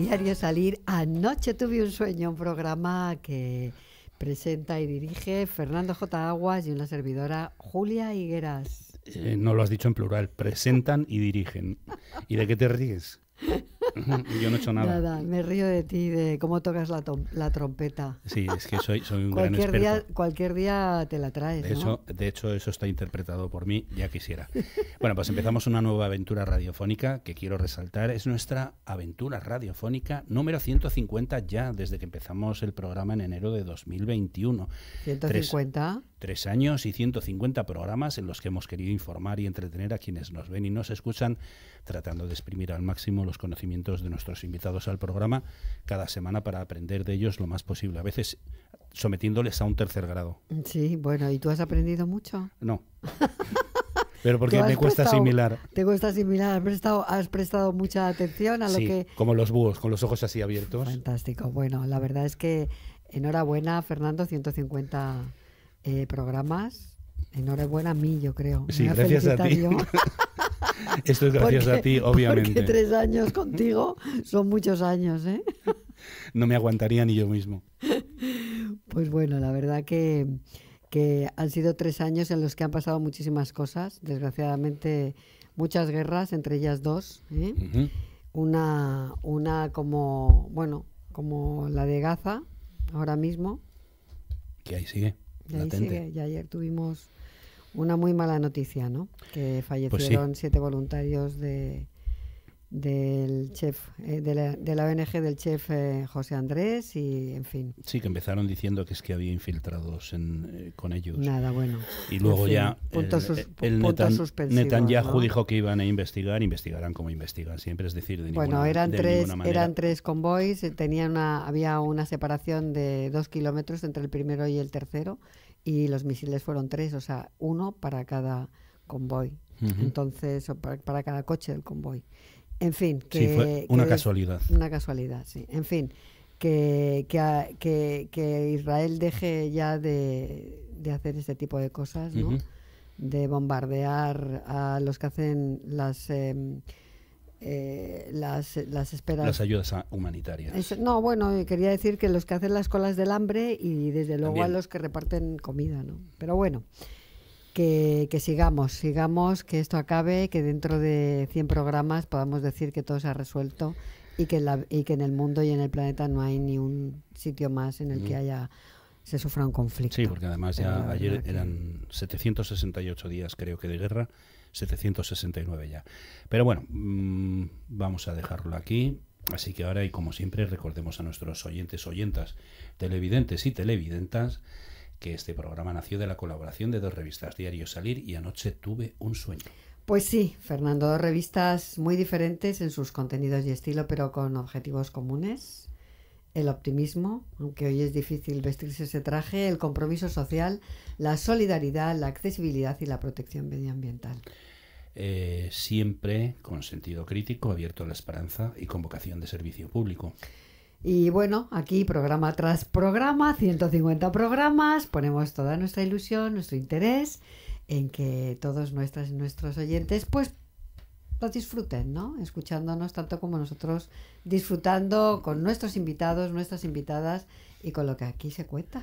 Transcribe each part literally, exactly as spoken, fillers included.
Diario Salir, Anoche tuve un sueño, un programa que presenta y dirige Fernando J. Aguas y una servidora, Julia Higueras. Eh, no lo has dicho en plural, presentan y dirigen. ¿Y de qué te ríes? Yo no he hecho nada. Nada, me río de ti, de cómo tocas la, la trompeta. Sí, es que soy, soy un cualquier gran experto. Día, cualquier día te la traes, de, ¿no? Eso, de hecho, eso está interpretado por mí, ya quisiera. Bueno, pues empezamos una nueva aventura radiofónica que quiero resaltar. Es nuestra aventura radiofónica número ciento cincuenta ya, desde que empezamos el programa en enero de dos mil veintiuno. ¿ciento cincuenta? Tres, tres años y ciento cincuenta programas en los que hemos querido informar y entretener a quienes nos ven y nos escuchan, tratando de exprimir al máximo los conocimientos de nuestros invitados al programa cada semana para aprender de ellos lo más posible, a veces sometiéndoles a un tercer grado. Sí, bueno, ¿y tú has aprendido mucho? No. Pero porque me cuesta prestado, asimilar. Te cuesta asimilar, has prestado, has prestado mucha atención a lo sí, que... como los búhos, con los ojos así abiertos. Fantástico, bueno, la verdad es que enhorabuena, Fernando, ciento cincuenta eh, programas, enhorabuena a mí, yo creo. Sí, me gracias a ti. Esto es gracias porque, a ti, obviamente. Porque tres años contigo son muchos años, ¿eh? No me aguantaría ni yo mismo. Pues bueno, la verdad que, que han sido tres años en los que han pasado muchísimas cosas. Desgraciadamente, muchas guerras, entre ellas dos, ¿eh? Uh-huh. Una, una como, bueno, como la de Gaza, ahora mismo. Que ahí sigue, y ahí sigue. Y ayer tuvimos... una muy mala noticia, ¿no? Que fallecieron pues sí. siete voluntarios de, del chef, eh, de, la, de la O N G del chef eh, José Andrés y, en fin. Sí, que empezaron diciendo que es que había infiltrados en, eh, con ellos. Nada, bueno. Y luego en fin, ya punto el, sus, el Netan, Netanyahu, ¿no?, dijo que iban a investigar, investigarán como investigan siempre, es decir, de ninguna manera. Bueno, eran, de tres, eran tres convoys, tenía una, había una separación de dos kilómetros entre el primero y el tercero. Y los misiles fueron tres, o sea, uno para cada convoy, uh-huh. entonces o para, para cada coche del convoy. En fin, que... Sí, fue una que, casualidad. Una casualidad, sí. En fin, que, que, que, que Israel deje ya de, de hacer este tipo de cosas, ¿no? Uh-huh. De bombardear a los que hacen las... Eh, Eh, las, las esperas. Las ayudas humanitarias. Eso, no, bueno, quería decir que los que hacen las colas del hambre y desde luego también a los que reparten comida, ¿no? Pero bueno, que, que sigamos, sigamos, que esto acabe, que dentro de cien programas podamos decir que todo se ha resuelto y que, la, y que en el mundo y en el planeta no hay ni un sitio más en el mm. que haya... se sufra un conflicto. Sí, porque además ya ayer eran setecientos sesenta y ocho días, creo que, de guerra, setecientos sesenta y nueve ya. Pero bueno, mmm, vamos a dejarlo aquí. Así que ahora, y como siempre, recordemos a nuestros oyentes, oyentas, televidentes y televidentas, que este programa nació de la colaboración de dos revistas, Diario Salir y Anoche tuve un sueño. Pues sí, Fernando, dos revistas muy diferentes en sus contenidos y estilo, pero con objetivos comunes. El optimismo, aunque hoy es difícil vestirse ese traje, el compromiso social, la solidaridad, la accesibilidad y la protección medioambiental. Eh, siempre con sentido crítico, abierto a la esperanza y con vocación de servicio público. Y bueno, aquí programa tras programa, ciento cincuenta programas, ponemos toda nuestra ilusión, nuestro interés en que todos nuestras, nuestros oyentes pues lo disfruten, ¿no? Escuchándonos tanto como nosotros disfrutando con nuestros invitados, nuestras invitadas y con lo que aquí se cuenta.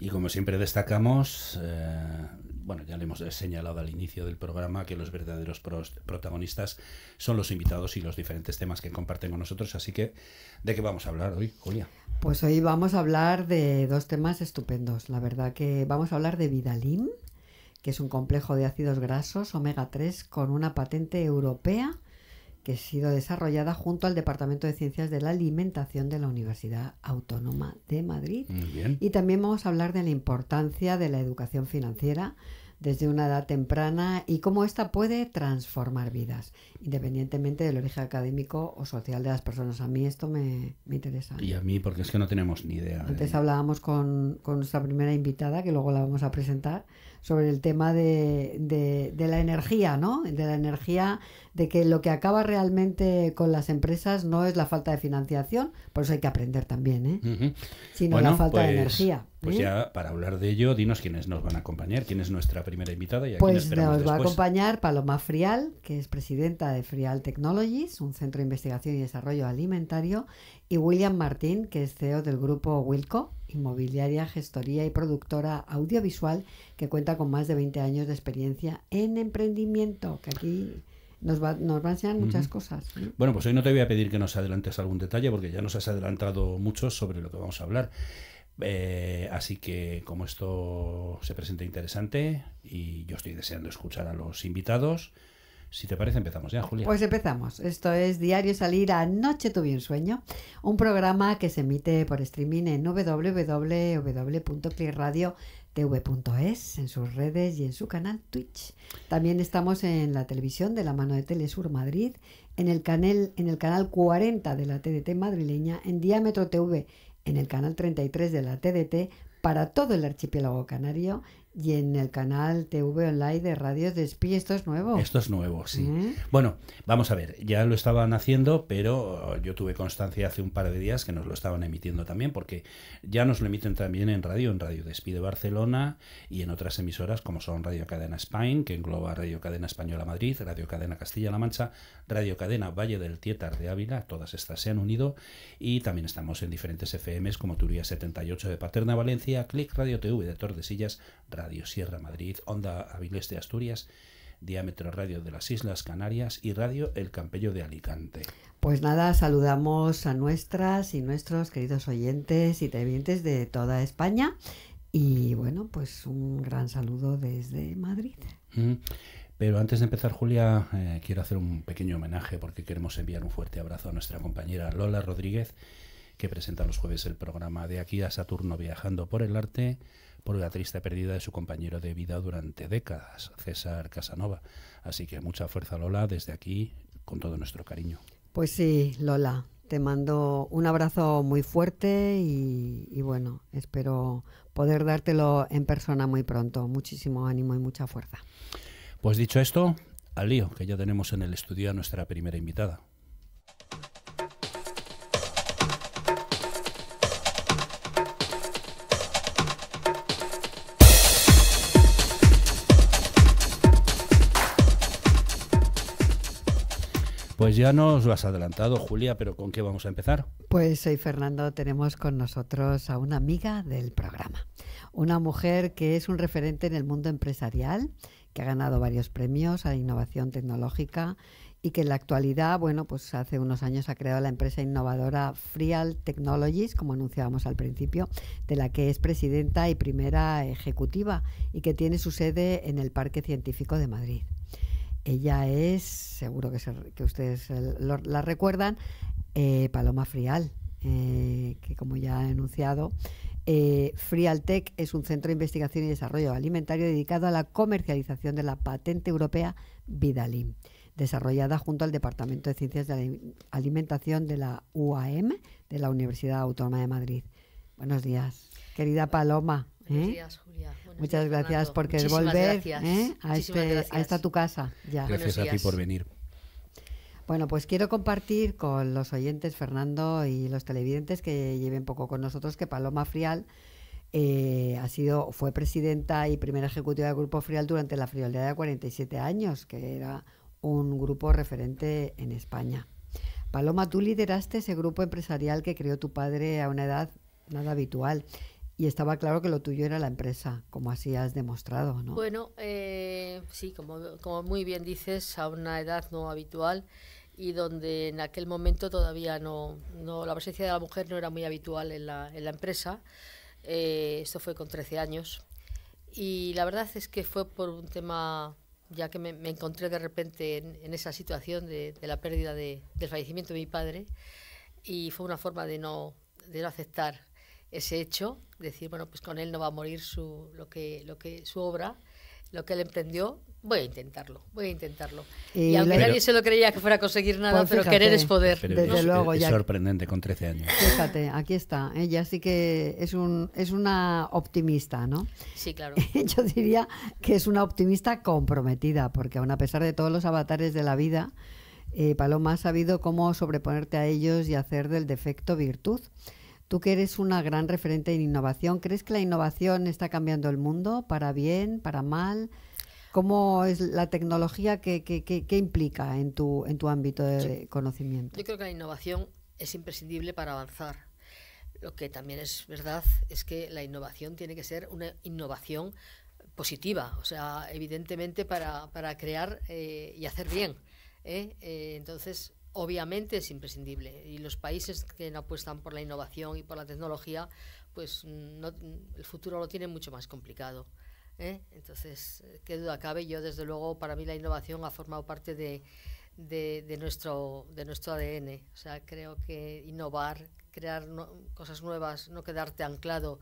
Y como siempre destacamos, eh, bueno, ya le hemos señalado al inicio del programa que los verdaderos pros, protagonistas son los invitados y los diferentes temas que comparten con nosotros. Así que, ¿de qué vamos a hablar hoy, Julia? Pues hoy vamos a hablar de dos temas estupendos. La verdad que vamos a hablar de Vidalim, que es un complejo de ácidos grasos omega tres con una patente europea que ha sido desarrollada junto al Departamento de Ciencias de la Alimentación de la Universidad Autónoma de Madrid. Muy bien. Y también vamos a hablar de la importancia de la educación financiera desde una edad temprana y cómo ésta puede transformar vidas, independientemente del origen académico o social de las personas. A mí esto me, me interesa. Y a mí, porque es que no tenemos ni idea. Antes de... hablábamos con, con nuestra primera invitada, que luego la vamos a presentar, sobre el tema de, de, de la energía, ¿no? De la energía, de que lo que acaba realmente con las empresas no es la falta de financiación, por eso hay que aprender también, ¿eh? Uh-huh. Sino bueno, la falta pues, de energía. Pues ¿Eh? ya, para hablar de ello, dinos quiénes nos van a acompañar, quién es nuestra primera invitada y a quién esperamos después. Pues nos va a acompañar Paloma Frial, que es presidenta de Frial Technologies, un centro de investigación y desarrollo alimentario, y William Martín, que es C E O del grupo Wilco, inmobiliaria, gestoría y productora audiovisual, que cuenta con más de veinte años de experiencia en emprendimiento, que aquí... Nos va, nos va a enseñar muchas uh-huh. cosas. ¿Sí? Bueno, pues hoy no te voy a pedir que nos adelantes algún detalle porque ya nos has adelantado mucho sobre lo que vamos a hablar. Eh, así que como esto se presenta interesante y yo estoy deseando escuchar a los invitados, si te parece empezamos ya, Julia. Pues empezamos. Esto es Diario Salir, Anoche tuve un sueño, un programa que se emite por streaming en doble u doble u doble u punto clic radio punto t v punto es, en sus redes y en su canal Twitch. También estamos en la televisión de la mano de Telesur Madrid, en el canal, en el canal cuarenta de la T D T madrileña, en Diámetro T V, en el canal treinta y tres de la T D T para todo el archipiélago canario y en el canal T V Online de Radio Despí. Esto es nuevo. Esto es nuevo, sí. ¿Eh? Bueno, vamos a ver, ya lo estaban haciendo, pero yo tuve constancia hace un par de días que nos lo estaban emitiendo también, porque ya nos lo emiten también en radio, en Radio Despí de Barcelona y en otras emisoras como son Radio Cadena España, que engloba Radio Cadena Española Madrid, Radio Cadena Castilla-La Mancha, Radio Cadena Valle del Tietar de Ávila, todas estas se han unido, y también estamos en diferentes F Ms como Turía setenta y ocho de Paterna, Valencia, Clic Radio T V de Tordesillas, Radio Sierra Madrid, Onda Avilés de Asturias, Diámetro Radio de las Islas Canarias y Radio El Campello de Alicante. Pues nada, saludamos a nuestras y nuestros queridos oyentes y televidentes de toda España y bueno, pues un gran saludo desde Madrid. Mm. Pero antes de empezar, Julia, eh, quiero hacer un pequeño homenaje porque queremos enviar un fuerte abrazo a nuestra compañera Lola Rodríguez, que presenta los jueves el programa De Aquí a Saturno, viajando por el arte, por la triste pérdida de su compañero de vida durante décadas, César Casanova. Así que mucha fuerza, Lola, desde aquí, con todo nuestro cariño. Pues sí, Lola, te mando un abrazo muy fuerte y, y bueno, espero poder dártelo en persona muy pronto. Muchísimo ánimo y mucha fuerza. Pues dicho esto, al lío, que ya tenemos en el estudio a nuestra primera invitada. Pues ya nos lo has adelantado, Julia, pero ¿con qué vamos a empezar? Pues hoy, Fernando, tenemos con nosotros a una amiga del programa. Una mujer que es un referente en el mundo empresarial, que ha ganado varios premios a la innovación tecnológica y que en la actualidad, bueno, pues hace unos años ha creado la empresa innovadora Frial Technologies, como anunciábamos al principio, de la que es presidenta y primera ejecutiva y que tiene su sede en el Parque Científico de Madrid. Ella es, seguro que, se, que ustedes lo, la recuerdan, eh, Paloma Frial, eh, que como ya he anunciado, eh, Frial Tech es un centro de investigación y desarrollo alimentario dedicado a la comercialización de la patente europea Vidalim, desarrollada junto al Departamento de Ciencias de la Alimentación de la U A M, de la Universidad Autónoma de Madrid. Buenos días, querida Paloma. Buenos ¿Eh? días, Julia. Buenos Muchas días, gracias por querer volver ¿eh? a, este, a esta tu casa. Ya. Gracias a ti por venir. Bueno, pues quiero compartir con los oyentes, Fernando, y los televidentes que lleven poco con nosotros, que Paloma Frial eh, ha sido, fue presidenta y primera ejecutiva del Grupo Frial durante la friolera de cuarenta y siete años, que era un grupo referente en España. Paloma, tú lideraste ese grupo empresarial que creó tu padre a una edad nada habitual. Y estaba claro que lo tuyo era la empresa, como así has demostrado, ¿no? Bueno, eh, sí, como, como muy bien dices, a una edad no habitual y donde en aquel momento todavía no, no la presencia de la mujer no era muy habitual en la, en la empresa. Eh, esto fue con trece años y la verdad es que fue por un tema, ya que me, me encontré de repente en, en esa situación de, de la pérdida de, del fallecimiento de mi padre y fue una forma de no, de no aceptar ese hecho, decir, bueno, pues con él no va a morir su, lo que, lo que, su obra, lo que él emprendió, voy a intentarlo, voy a intentarlo. Y, y aunque nadie se lo creía que fuera a conseguir nada, pues fíjate, pero querer es poder. Pero desde es, luego, es, ya, es sorprendente con trece años. Fíjate, aquí está, ella sí que es, un, es una optimista, ¿no? Sí, claro. Yo diría que es una optimista comprometida, porque aun a pesar de todos los avatares de la vida, eh, Paloma, has sabido cómo sobreponerte a ellos y hacer del defecto virtud. Tú que eres una gran referente en innovación, ¿crees que la innovación está cambiando el mundo para bien, para mal? ¿Cómo es la tecnología que, que, que, que implica en tu, en tu ámbito de yo, conocimiento? Yo creo que la innovación es imprescindible para avanzar. Lo que también es verdad es que la innovación tiene que ser una innovación positiva, o sea, evidentemente para, para crear eh, y hacer bien, ¿eh? Eh, entonces, obviamente es imprescindible. Y los países que no apuestan por la innovación y por la tecnología, pues no, el futuro lo tienen mucho más complicado, ¿eh? Entonces, qué duda cabe. Yo, desde luego, para mí la innovación ha formado parte de, de, de, nuestro, de nuestro A D N. O sea, creo que innovar, crear no, cosas nuevas, no quedarte anclado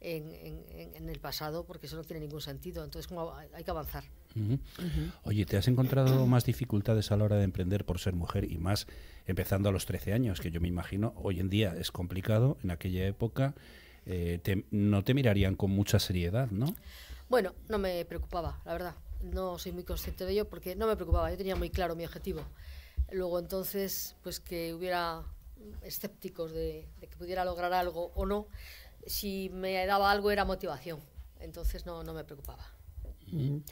en, en, en el pasado, porque eso no tiene ningún sentido. Entonces, como hay que avanzar. Uh-huh. Uh-huh. Oye, ¿te has encontrado más dificultades a la hora de emprender por ser mujer? Y más empezando a los trece años, que yo me imagino hoy en día es complicado. En aquella época eh, te, no te mirarían con mucha seriedad, ¿no? Bueno, no me preocupaba, la verdad. No soy muy consciente de ello porque no me preocupaba. Yo tenía muy claro mi objetivo. Luego, entonces, pues que hubiera escépticos de, de que pudiera lograr algo o no, si me daba algo era motivación. Entonces no, no me preocupaba. Uh-huh.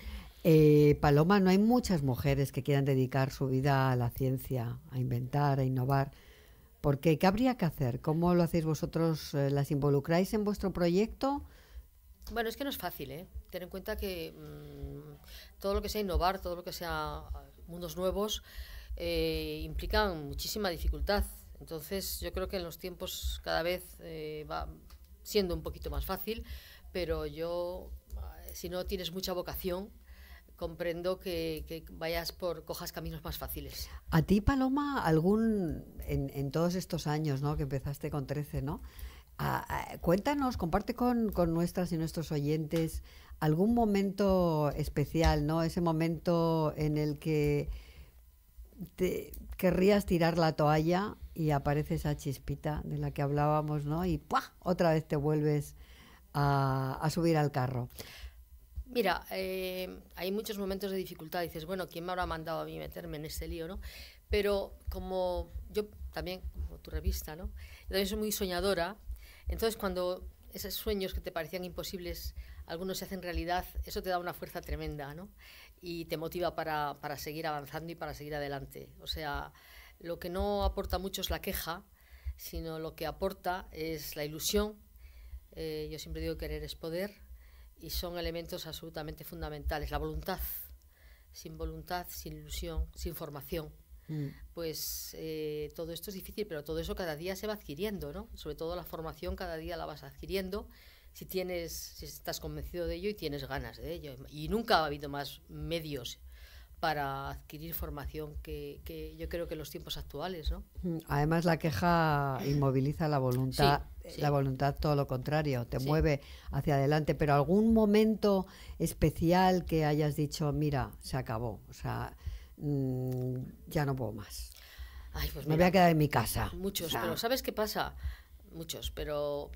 Eh, Paloma, no hay muchas mujeres que quieran dedicar su vida a la ciencia, a inventar, a innovar. ¿Por qué? ¿Qué habría que hacer? ¿Cómo lo hacéis vosotros? ¿Las involucráis en vuestro proyecto? Bueno, es que no es fácil, ¿eh? Ten en cuenta que mmm, todo lo que sea innovar, todo lo que sea mundos nuevos, eh, implican muchísima dificultad. Entonces, yo creo que en los tiempos cada vez eh, va siendo un poquito más fácil, pero yo, si no tienes mucha vocación, comprendo que, que vayas por cojas caminos más fáciles. A ti, Paloma, algún en, en todos estos años, ¿no?, que empezaste con trece, ¿no? A, a, cuéntanos, comparte con, con nuestras y nuestros oyentes algún momento especial, ¿no? Ese momento en el que te querrías tirar la toalla y aparece esa chispita de la que hablábamos, ¿no? Y ¡pua!, otra vez te vuelves a, a subir al carro. Mira, eh, hay muchos momentos de dificultad. Dices, bueno, ¿quién me habrá mandado a mí meterme en este lío, no? Pero como yo también, como tu revista, ¿no?, yo también soy muy soñadora. Entonces, cuando esos sueños que te parecían imposibles, algunos se hacen realidad, eso te da una fuerza tremenda, ¿no? Y te motiva para, para seguir avanzando y para seguir adelante. O sea, lo que no aporta mucho es la queja, sino lo que aporta es la ilusión. Eh, yo siempre digo que querer es poder. Y son elementos absolutamente fundamentales. La voluntad. Sin voluntad, sin ilusión, sin formación. Mm. Pues eh, todo esto es difícil, pero todo eso cada día se va adquiriendo, ¿no? Sobre todo la formación cada día la vas adquiriendo si tienes, si estás convencido de ello y tienes ganas de ello. Y nunca ha habido más medios para adquirir formación que, que yo creo que en los tiempos actuales, ¿no? Además, la queja inmoviliza la voluntad, sí, sí. La voluntad todo lo contrario, te sí. mueve hacia adelante. Pero algún momento especial que hayas dicho, mira, se acabó, o sea, mmm, ya no puedo más. Ay, pues me mira, voy a quedar en mi casa. Muchos, o sea, pero ¿sabes qué pasa? Muchos, pero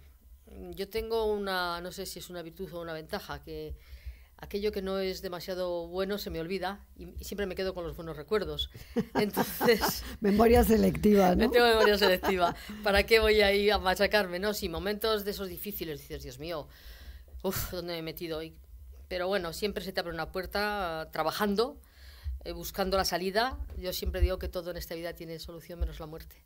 yo tengo una, no sé si es una virtud o una ventaja, que aquello que no es demasiado bueno se me olvida y, y siempre me quedo con los buenos recuerdos. Entonces, memoria selectiva, ¿no? No tengo memoria selectiva. ¿Para qué voy ahí a machacarme? No, si momentos de esos difíciles dices, Dios mío, uff, ¿dónde me he metido? Y, pero bueno, siempre se te abre una puerta trabajando, eh, buscando la salida. Yo siempre digo que todo en esta vida tiene solución menos la muerte.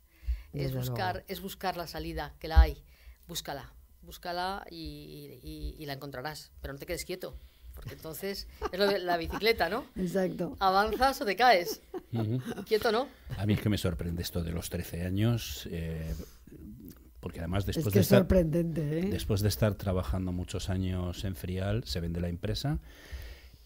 Es buscar, es buscar la salida, que la hay. Búscala, búscala y, y, y la encontrarás, pero no te quedes quieto. Porque entonces es lo de la bicicleta, ¿no? Exacto. Avanzas o te caes. Uh-huh. Quieto, ¿no? A mí es que me sorprende esto de los trece años, eh, porque además después, es que de, es estar, sorprendente, ¿eh? Después de estar trabajando muchos años en Frial, se vende la empresa,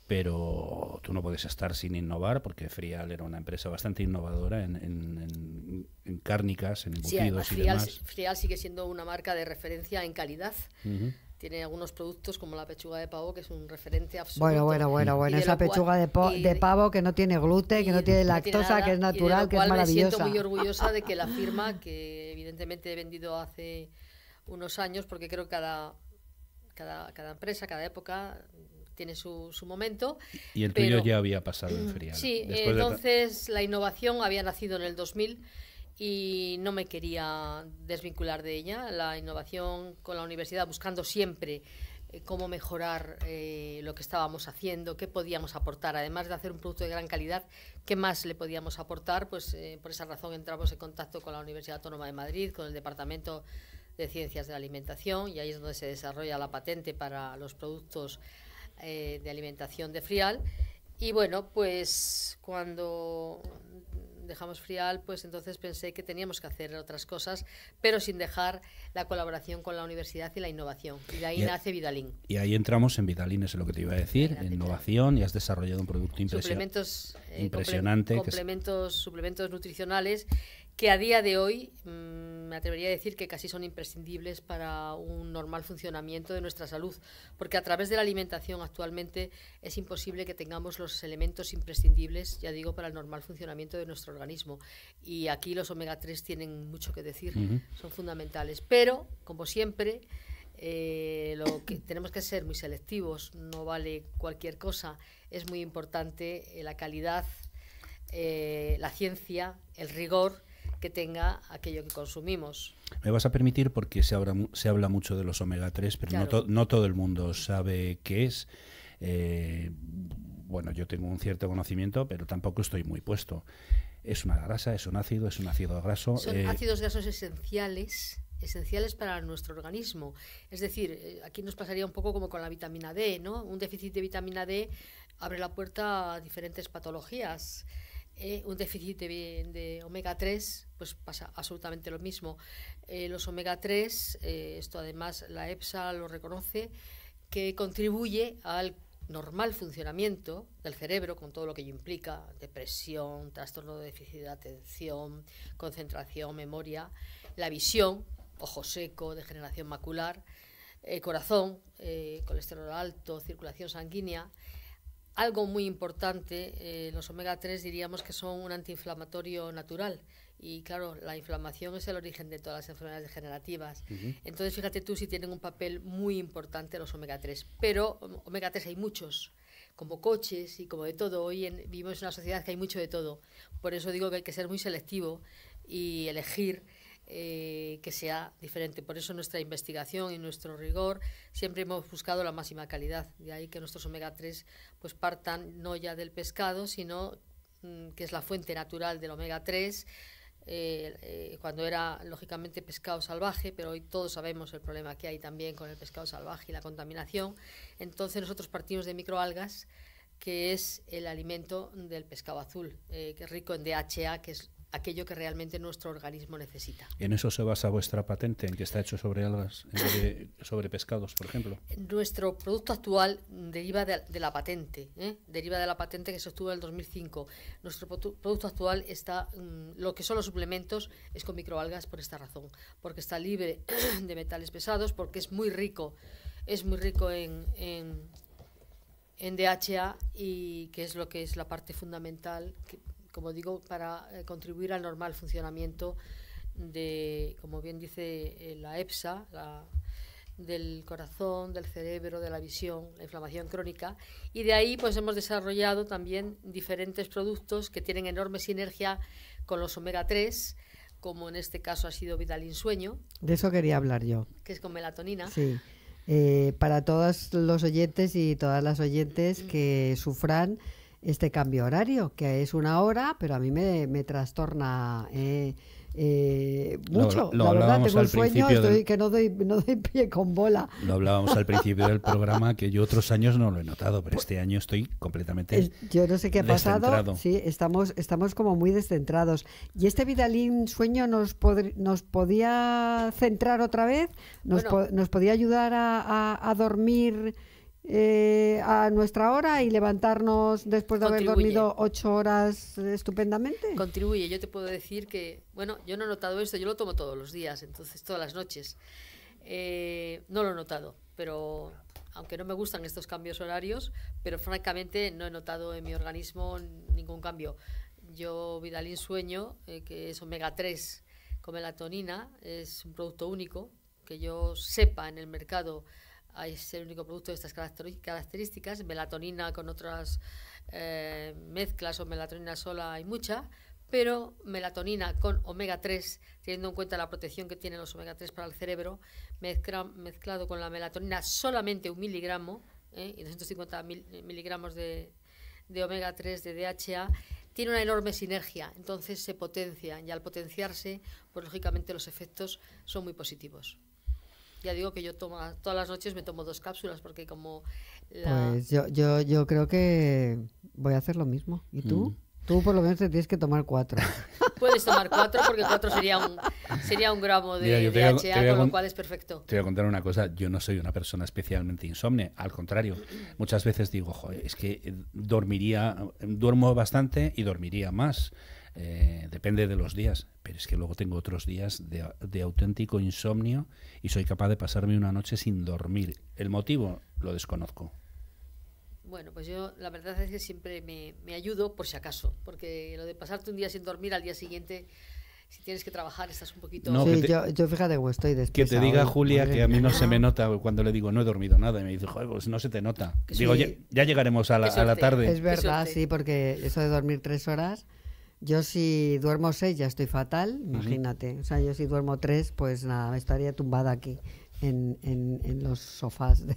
pero tú no puedes estar sin innovar, porque Frial era una empresa bastante innovadora en, en, en, en cárnicas, en embutidos sí, y Frial, demás. Frial sigue siendo una marca de referencia en calidad. Uh-huh. Tiene algunos productos como la pechuga de pavo, que es un referente absoluto. Bueno, bueno, bueno, bueno. Esa pechuga de, po y, de pavo que no tiene gluten, que no tiene lactosa, nada, que es natural, que es maravillosa. Me siento muy orgullosa de que la firma, que evidentemente he vendido hace unos años, porque creo que cada, cada, cada empresa, cada época tiene su, su momento. Y el pero, tuyo ya había pasado en Frial. Sí, entonces de... la innovación había nacido en el dos mil y no me quería desvincular de ella. La innovación con la universidad, buscando siempre eh, cómo mejorar eh, lo que estábamos haciendo, qué podíamos aportar, además de hacer un producto de gran calidad, qué más le podíamos aportar, pues eh, por esa razón entramos en contacto con la Universidad Autónoma de Madrid, con el Departamento de Ciencias de la Alimentación, y ahí es donde se desarrolla la patente para los productos eh, de alimentación de Frial. Y bueno, pues cuando dejamos Frial, pues entonces pensé que teníamos que hacer otras cosas, pero sin dejar la colaboración con la universidad y la innovación. Y de ahí y nace Vidalim. Y ahí entramos en Vidalim, es lo que te iba a decir, en innovación, y has desarrollado un producto impresionante. Eh, impresionante. Complementos, que es... suplementos nutricionales que a día de hoy mmm, me atrevería a decir que casi son imprescindibles para un normal funcionamiento de nuestra salud, porque a través de la alimentación actualmente es imposible que tengamos los elementos imprescindibles, ya digo, para el normal funcionamiento de nuestro organismo. Y aquí los omega tres tienen mucho que decir, uh-huh. son fundamentales. Pero, como siempre, eh, lo que tenemos que ser muy selectivos, no vale cualquier cosa. Es muy importante eh, la calidad, eh, la ciencia, el rigor que tenga aquello que consumimos. Me vas a permitir, porque se habla, se habla mucho de los omega tres, pero claro. no, to, no todo el mundo sabe qué es. Eh, bueno, yo tengo un cierto conocimiento, pero tampoco estoy muy puesto. Es una grasa, es un ácido, es un ácido graso. Son eh, ácidos grasos esenciales, esenciales para nuestro organismo. Es decir, aquí nos pasaría un poco como con la vitamina D, ¿no? Un déficit de vitamina D abre la puerta a diferentes patologías. Eh, un déficit de, de omega tres, pues pasa absolutamente lo mismo. Eh, los omega tres, eh, esto además la EPSA lo reconoce, que contribuye al normal funcionamiento del cerebro, con todo lo que ello implica: depresión, trastorno de déficit de atención, concentración, memoria, la visión, ojo seco, degeneración macular, eh, corazón, eh, colesterol alto, circulación sanguínea. Algo muy importante, eh, los omega tres diríamos que son un antiinflamatorio natural, y claro, la inflamación es el origen de todas las enfermedades degenerativas. Uh-huh. Entonces fíjate tú si tienen un papel muy importante los omega tres, pero omega tres hay muchos, como coches y como de todo. Hoy en, vivimos en una sociedad que hay mucho de todo, por eso digo que hay que ser muy selectivo y elegir Eh, que sea diferente. Por eso nuestra investigación y nuestro rigor siempre hemos buscado la máxima calidad, de ahí que nuestros omega tres pues partan no ya del pescado, sino mm, que es la fuente natural del omega tres, eh, eh, cuando era lógicamente pescado salvaje, pero hoy todos sabemos el problema que hay también con el pescado salvaje y la contaminación. Entonces nosotros partimos de microalgas, que es el alimento del pescado azul, eh, que es rico en D H A, que es aquello que realmente nuestro organismo necesita. ¿En eso se basa vuestra patente, en que está hecho sobre algas, en sobre, sobre pescados, por ejemplo? Nuestro producto actual deriva de, de la patente, ¿eh? deriva de la patente que se obtuvo en el dos mil cinco. Nuestro producto actual está, mmm, lo que son los suplementos, es con microalgas por esta razón, porque está libre de metales pesados, porque es muy rico, es muy rico en, en, en D H A, y que es lo que es la parte fundamental, que, como digo, para eh, contribuir al normal funcionamiento de, como bien dice eh, la EPSA, la, del corazón, del cerebro, de la visión, la inflamación crónica. Y de ahí pues hemos desarrollado también diferentes productos que tienen enorme sinergia con los omega tres, como en este caso ha sido Vidalim Sueño. De eso quería hablar yo. Que es con melatonina. Sí. Eh, para todos los oyentes y todas las oyentes mm-hmm. que sufran este cambio horario, que es una hora, pero a mí me, me trastorna eh, eh, mucho. Lo, lo la verdad, tengo un sueño, estoy, del... que no doy, no doy pie con bola. Lo hablábamos al principio del programa, que yo otros años no lo he notado, pero este año estoy completamente descentrado. Yo no sé qué ha pasado, sí, estamos, estamos como muy descentrados. ¿Y este Vidalim Sueño nos, nos podía centrar otra vez? ¿Nos, bueno, po nos podía ayudar a, a, a dormir... Eh, a nuestra hora y levantarnos después de contribuye. haber dormido ocho horas estupendamente? Contribuye. Yo te puedo decir que, bueno, yo no he notado esto, yo lo tomo todos los días, entonces todas las noches. Eh, no lo he notado, pero aunque no me gustan estos cambios horarios, pero francamente no he notado en mi organismo ningún cambio. Yo, Vidalim Sueño, eh, que es omega tres con melatonina, es un producto único, que yo sepa en el mercado es el único producto de estas características. Melatonina con otras eh, mezclas o melatonina sola hay mucha, pero melatonina con omega tres, teniendo en cuenta la protección que tienen los omega tres para el cerebro, mezcla, mezclado con la melatonina, solamente un miligramo ¿eh? y doscientos cincuenta mil, miligramos de, de omega tres de D H A, tiene una enorme sinergia, entonces se potencia, y al potenciarse, pues lógicamente los efectos son muy positivos. Ya digo que yo tomo, todas las noches me tomo dos cápsulas, porque como... La... Pues yo, yo, yo creo que voy a hacer lo mismo. ¿Y tú? Mm. Tú por lo menos te tienes que tomar cuatro. Puedes tomar cuatro, porque cuatro sería un, sería un gramo de, Mira, de voy, H A, con lo cual es perfecto. Te voy a contar una cosa, yo no soy una persona especialmente insomne, al contrario. Muchas veces digo, joder, es que dormiría, duermo bastante y dormiría más. Eh, depende de los días, pero es que luego tengo otros días de, de auténtico insomnio y soy capaz de pasarme una noche sin dormir. El motivo lo desconozco. Bueno, pues yo la verdad es que siempre me, me ayudo por si acaso, porque lo de pasarte un día sin dormir, al día siguiente, si tienes que trabajar, estás un poquito... No, sí, te... yo, yo fíjate, pues estoy despistado. Que te diga Julia que a mí no se me nota cuando le digo no he dormido nada, y me dice, joder, pues no se te nota. Que digo, sí. ya, ya llegaremos a la, a la tarde. Es verdad, sí, porque eso de dormir tres horas... Yo si duermo seis ya estoy fatal, imagínate. O sea, yo si duermo tres, pues nada, me estaría tumbada aquí en, en, en los sofás de,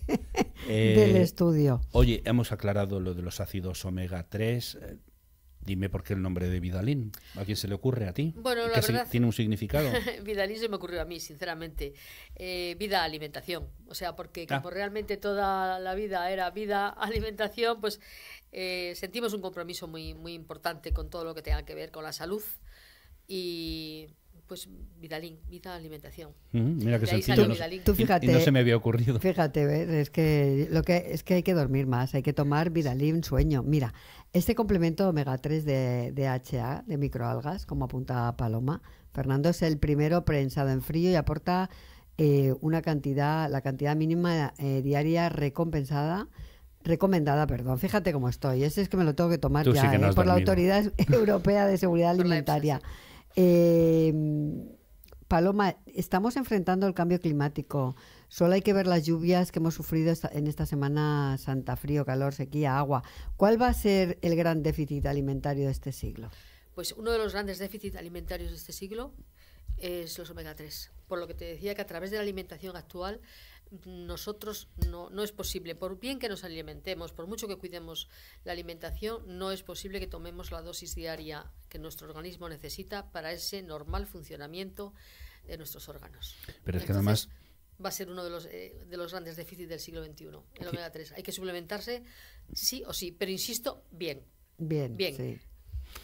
eh, del estudio. Oye, hemos aclarado lo de los ácidos omega tres. Dime por qué el nombre de Vidalim. ¿A quién se le ocurre? ¿A ti? Bueno, la verdad, ¿tiene un significado? Vidalim se me ocurrió a mí, sinceramente. Eh, vida, alimentación. O sea, porque ah. como realmente toda la vida era vida, alimentación, pues eh, sentimos un compromiso muy, muy importante con todo lo que tenga que ver con la salud. Y pues Vidalim, vida, alimentación. Mm, mira qué sencillo. Tú, tú fíjate, y, y no se me había ocurrido. Fíjate, ¿ves? Es que, lo que, es que hay que dormir más, hay que tomar Vidalim sueño. Mira, este complemento omega tres de D H A, de microalgas, como apunta Paloma, Fernando, es el primero prensado en frío y aporta eh, una cantidad, la cantidad mínima eh, diaria recompensada, recomendada, perdón. Fíjate cómo estoy. Ese es que me lo tengo que tomar Tú ya sí que no has eh, por dormido. La Autoridad Europea de Seguridad Alimentaria. Eh, Paloma, estamos enfrentando el cambio climático. Solo hay que ver las lluvias que hemos sufrido esta, en esta semana santa, frío, calor, sequía, agua. ¿Cuál va a ser el gran déficit alimentario de este siglo? Pues uno de los grandes déficits alimentarios de este siglo es los omega tres. Por lo que te decía que a través de la alimentación actual nosotros no, no es posible, por bien que nos alimentemos, por mucho que cuidemos la alimentación, no es posible que tomemos la dosis diaria que nuestro organismo necesita para ese normal funcionamiento de nuestros órganos. Pero es que además... va a ser uno de los, eh, de los grandes déficits del siglo veintiuno, el omega tres. Hay que suplementarse sí o sí, pero insisto, bien. Bien, bien. Sí.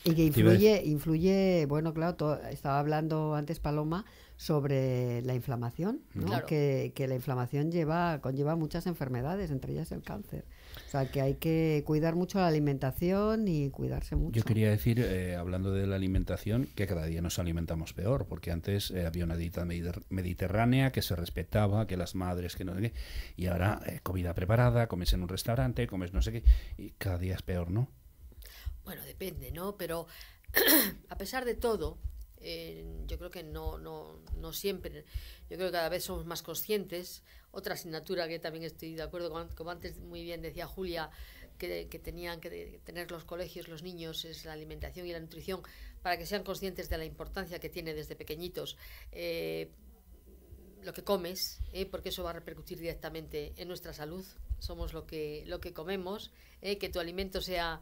Y que influye, influye bueno, claro, todo, estaba hablando antes Paloma sobre la inflamación, ¿no? Claro. Que, que la inflamación lleva conlleva muchas enfermedades, entre ellas el cáncer. O sea, que hay que cuidar mucho la alimentación y cuidarse mucho. Yo quería decir, eh, hablando de la alimentación, que cada día nos alimentamos peor, porque antes eh, había una dieta mediterránea que se respetaba, que las madres, que no sé qué, y ahora eh, comida preparada, comes en un restaurante, comes no sé qué, y cada día es peor, ¿no? Bueno, depende, ¿no? Pero a pesar de todo, eh, yo creo que no, no, no siempre. Yo creo que cada vez somos más conscientes. Otra asignatura que también estoy de acuerdo con, como antes muy bien decía Julia, que, que tenían que tener los colegios, los niños, es la alimentación y la nutrición, para que sean conscientes de la importancia que tiene desde pequeñitos eh, lo que comes, eh, porque eso va a repercutir directamente en nuestra salud. Somos lo que, lo que comemos, eh, que tu alimento sea...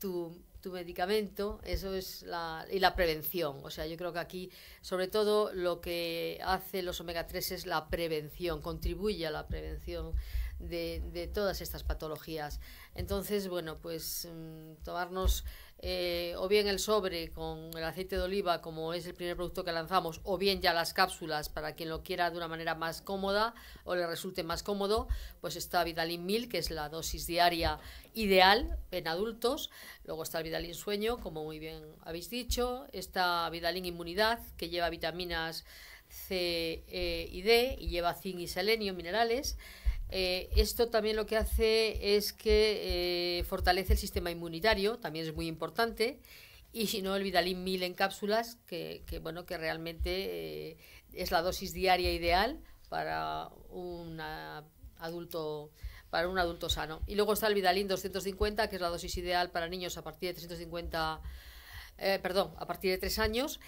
Tu, tu medicamento, eso es la, y la prevención. O sea, yo creo que aquí, sobre todo, lo que hace los omega tres es la prevención, contribuye a la prevención de, de todas estas patologías. Entonces, bueno, pues mmm, tomarnos eh, o bien el sobre con el aceite de oliva, como es el primer producto que lanzamos, o bien ya las cápsulas, para quien lo quiera de una manera más cómoda o le resulte más cómodo, pues está Vidalim mil, que es la dosis diaria ideal en adultos. Luego está el Vidalim Sueño, como muy bien habéis dicho. Está Vidalim Inmunidad, que lleva vitaminas C, E y D, y lleva zinc y selenio, minerales. Eh, esto también lo que hace es que eh, fortalece el sistema inmunitario, también es muy importante. Y si no, el Vidalim mil en cápsulas, que, que, bueno, que realmente eh, es la dosis diaria ideal para un adulto... para un adulto sano. Y luego está el Vidalim doscientos cincuenta, que es la dosis ideal para niños a partir de trescientos cincuenta eh, perdón, a partir de tres años,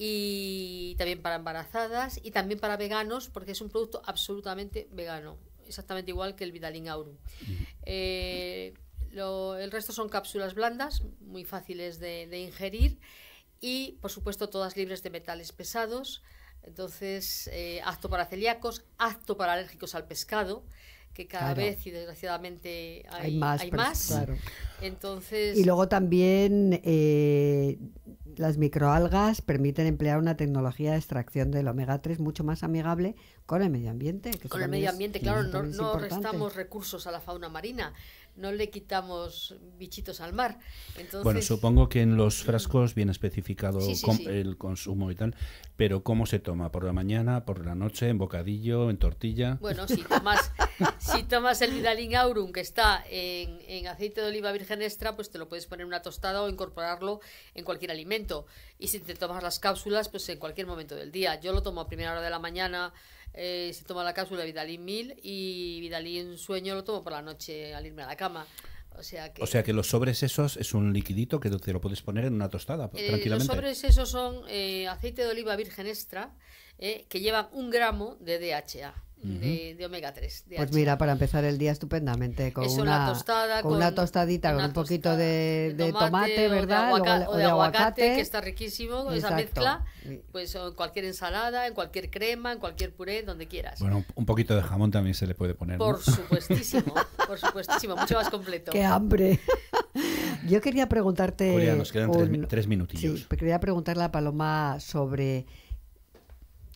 y también para embarazadas y también para veganos, porque es un producto absolutamente vegano, exactamente igual que el Vidalim Aurum. Eh, lo, el resto son cápsulas blandas, muy fáciles de, de ingerir y, por supuesto, todas libres de metales pesados. Entonces, eh, apto para celíacos, apto para alérgicos al pescado, que cada claro. vez, y desgraciadamente, hay, hay más. Hay más. Claro. Entonces... Y luego también eh, las microalgas permiten emplear una tecnología de extracción del omega tres mucho más amigable con el medio ambiente. Que con el medio ambiente, es, claro, no, no restamos recursos a la fauna marina, no le quitamos bichitos al mar. Entonces, bueno, supongo que en los frascos viene especificado sí, sí, com sí. el consumo y tal, pero ¿cómo se toma? ¿Por la mañana, por la noche, en bocadillo, en tortilla? Bueno, si tomas, si tomas el Vidalim Aurum, que está en, en aceite de oliva virgen extra, pues te lo puedes poner en una tostada o incorporarlo en cualquier alimento. Y si te tomas las cápsulas, pues en cualquier momento del día. Yo lo tomo a primera hora de la mañana. Eh, se toma la cápsula Vidalim mil y Vidalim sueño lo tomo por la noche al irme a la cama. O sea que, o sea que los sobres esos es un liquidito que te lo puedes poner en una tostada eh, tranquilamente. Los sobres esos son eh, aceite de oliva virgen extra eh, que llevan un gramo de D H A. De, de omega tres. De pues mira, para empezar el día estupendamente con, Eso, una, tostada, con, con una tostadita, con una un poquito de, de tomate, tomate, ¿verdad? O de, aguaca, o de, o de aguacate, aguacate, que está riquísimo. Exacto. Esa mezcla, pues en cualquier ensalada, en cualquier crema, en cualquier puré, donde quieras. Bueno, un poquito de jamón también se le puede poner, ¿no? Por supuestísimo, por supuestísimo, mucho más completo. ¡Qué hambre! Yo quería preguntarte... Julia, nos quedan un, tres, tres minutillos. Sí, quería preguntarle a Paloma sobre...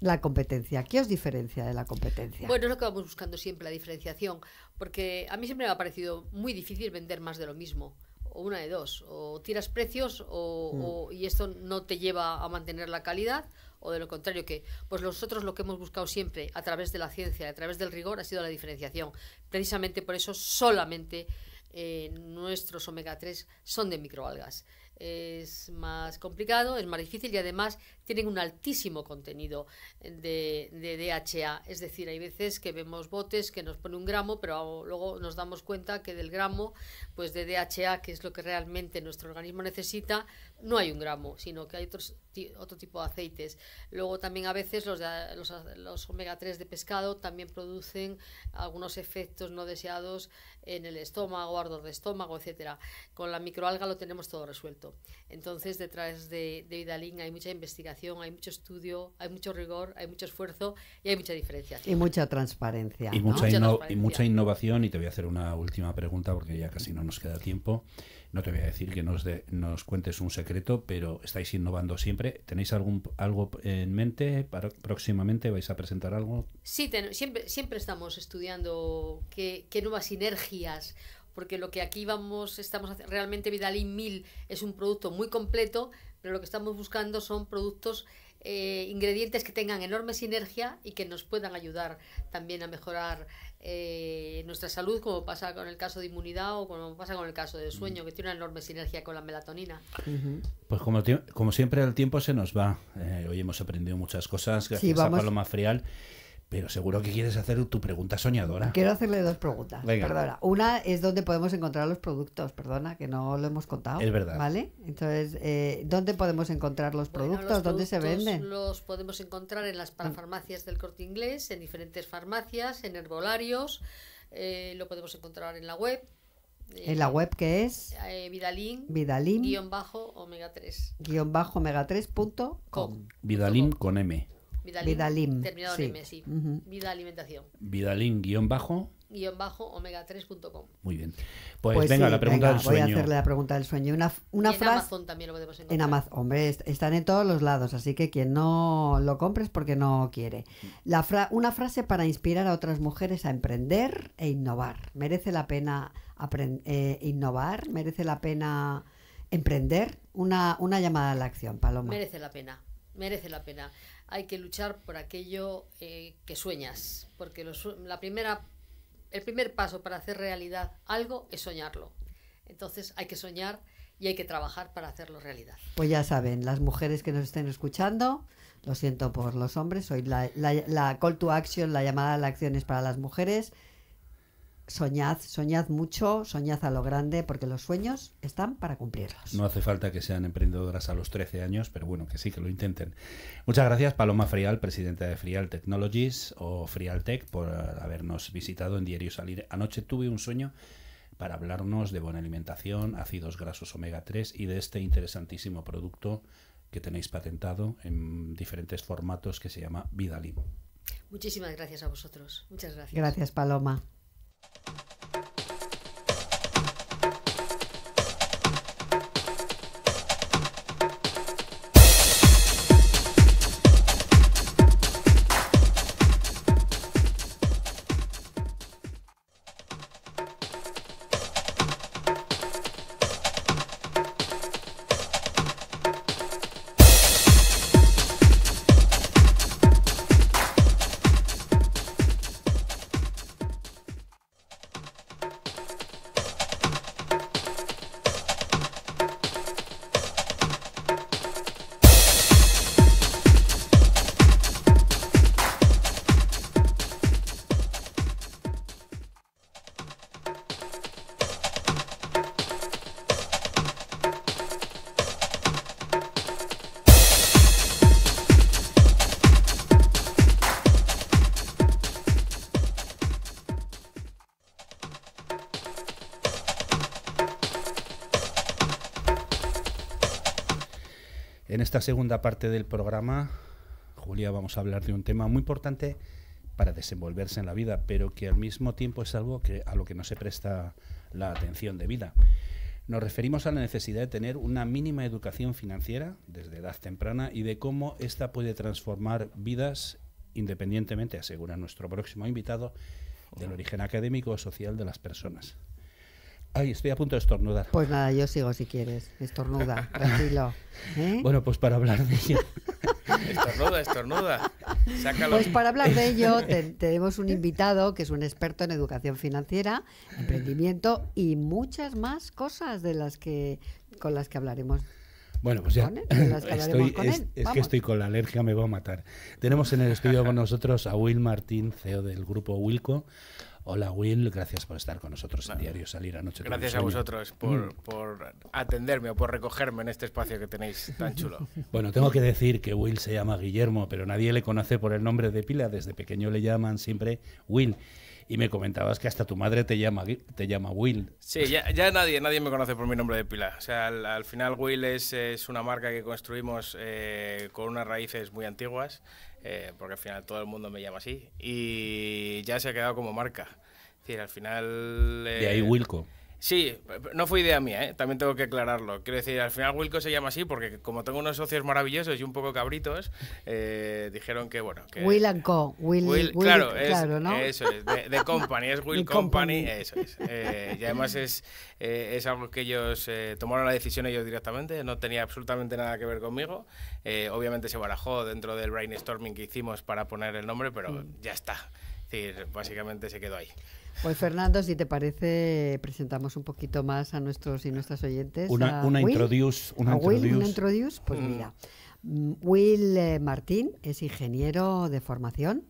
La competencia. ¿Qué os diferencia de la competencia? Bueno, es lo que vamos buscando siempre, la diferenciación, porque a mí siempre me ha parecido muy difícil vender más de lo mismo, o una de dos, o tiras precios o, mm. o, y esto no te lleva a mantener la calidad, o de lo contrario que, pues nosotros lo que hemos buscado siempre a través de la ciencia, a través del rigor, ha sido la diferenciación. Precisamente por eso solamente eh, nuestros omega tres son de microalgas. Es más complicado, es más difícil y además tienen un altísimo contenido de, de D H A. Es decir, hay veces que vemos botes que nos pone un gramo, pero luego nos damos cuenta que del gramo pues de D H A, que es lo que realmente nuestro organismo necesita, no hay un gramo, sino que hay otros, otro tipo de aceites. Luego también a veces los, de, los, los omega tres de pescado también producen algunos efectos no deseados en el estómago, ardor de estómago, etcétera. Con la microalga lo tenemos todo resuelto. Entonces, detrás de, de Vidalim hay mucha investigación, hay mucho estudio, hay mucho rigor, hay mucho esfuerzo y hay mucha diferenciación. Y mucha transparencia. Y, ¿no? mucha, mucha, inno transparencia. y mucha innovación. Y te voy a hacer una última pregunta porque ya casi no nos queda tiempo. No te voy a decir que nos, de, nos cuentes un secreto, pero estáis innovando siempre. ¿Tenéis algún, algo en mente? Para, ¿Próximamente vais a presentar algo? Sí, ten, siempre, siempre estamos estudiando qué, qué nuevas sinergias. Porque lo que aquí vamos, estamos haciendo, realmente Vidalim mil es un producto muy completo, pero lo que estamos buscando son productos, eh, ingredientes que tengan enorme sinergia y que nos puedan ayudar también a mejorar eh, nuestra salud, como pasa con el caso de inmunidad o como pasa con el caso de sueño, que tiene una enorme sinergia con la melatonina. Uh-huh. Pues como, como siempre el tiempo se nos va. Eh, hoy hemos aprendido muchas cosas, gracias sí, vamos. a Paloma Frial. Pero seguro que quieres hacer tu pregunta soñadora. Quiero hacerle dos preguntas. Venga. Perdona. Una es dónde podemos encontrar los productos. Perdona, que no lo hemos contado. Es verdad. ¿Vale? Entonces, eh, ¿dónde podemos encontrar los productos? Bueno, los ¿Dónde productos se venden? Los podemos encontrar en las parafarmacias del Corte Inglés, en diferentes farmacias, en herbolarios. Eh, lo podemos encontrar en la web. En la web que es eh, Vidalim, Vidalim guión bajo omega tres. Guión bajo omega tres punto com. Vidalim con M. Vidalim, Vidalim, terminado sí. en M, sí. Uh-huh. Vida Alimentación. Vidalim guión bajo. Guión bajo omega tres punto com. Muy bien. Pues, pues venga, sí, la pregunta venga, del voy sueño. Voy a hacerle la pregunta del sueño. Una, una en frase, Amazon también lo podemos encontrar. En Amazon, hombre, están en todos los lados, así que quien no lo compre es porque no quiere. La fra una frase para inspirar a otras mujeres a emprender e innovar. ¿Merece la pena eh, innovar? ¿Merece la pena emprender? Una, una llamada a la acción, Paloma. Merece la pena, merece la pena. Hay que luchar por aquello eh, que sueñas, porque los, la primera, el primer paso para hacer realidad algo es soñarlo. Entonces hay que soñar y hay que trabajar para hacerlo realidad. Pues ya saben, las mujeres que nos estén escuchando, lo siento por los hombres, hoy la, la, la call to action, la llamada a la acción es para las mujeres. soñad, soñad mucho, soñad a lo grande, porque los sueños están para cumplirlos. No hace falta que sean emprendedoras a los trece años, pero bueno, que sí, que lo intenten. Muchas gracias, Paloma Frial, presidenta de Frial Technologies o Frial Tech, por habernos visitado en Diario Salir. Anoche tuve un sueño, para hablarnos de buena alimentación, ácidos grasos omega tres y de este interesantísimo producto que tenéis patentado en diferentes formatos que se llama Vidalim. Muchísimas gracias a vosotros. Muchas gracias. Gracias, Paloma. Esta segunda parte del programa, Julia, vamos a hablar de un tema muy importante para desenvolverse en la vida, pero que al mismo tiempo es algo que, a lo que no se presta la atención debida. Nos referimos a la necesidad de tener una mínima educación financiera desde edad temprana y de cómo ésta puede transformar vidas independientemente, asegura nuestro próximo invitado, del origen académico o social de las personas. Ay, estoy a punto de estornudar. Pues nada, yo sigo si quieres. Estornuda, tranquilo. ¿Eh? Bueno, pues para hablar de ello. Estornuda, estornuda. Sácalo. Pues para hablar de ello te, tenemos un invitado que es un experto en educación financiera, emprendimiento y muchas más cosas de las que con las que hablaremos. Bueno, pues ya. Con él, de las que hablaremos con él. Es, es que estoy con la alergia, me voy a matar. Tenemos en el estudio con nosotros a Will Martín, C E O del grupo Wilco. Hola, Will, gracias por estar con nosotros en Diario Salir Anoche. Gracias a vosotros por, por atenderme o por recogerme en este espacio que tenéis tan chulo. Bueno, tengo que decir que Will se llama Guillermo, pero nadie le conoce por el nombre de pila. Desde pequeño le llaman siempre Will. Y me comentabas que hasta tu madre te llama, te llama Will. Sí, ya, ya nadie, nadie me conoce por mi nombre de pila. O sea, al, al final Will es, es una marca que construimos eh, con unas raíces muy antiguas, eh, porque al final todo el mundo me llama así, y ya se ha quedado como marca. Es decir, al final... Eh, de ahí Wilco. Sí, no fue idea mía, ¿eh? También tengo que aclararlo. Quiero decir, al final Wilco se llama así porque como tengo unos socios maravillosos y un poco cabritos, eh, dijeron que, bueno... Que Will and Co. Will, Will, Will, claro, es, claro, ¿no? Eso es, de, de Company, es Will Company, Company, eso es. Eh, y además es, eh, es algo que ellos eh, tomaron la decisión ellos directamente, no tenía absolutamente nada que ver conmigo. Eh, obviamente se barajó dentro del brainstorming que hicimos para poner el nombre, pero mm. ya está. Es decir, básicamente se quedó ahí. Pues Fernando, si te parece, presentamos un poquito más a nuestros y nuestras oyentes. Una, una introduce. Una introduce. Una introduce, pues mm. mira. Will Martín es ingeniero de formación,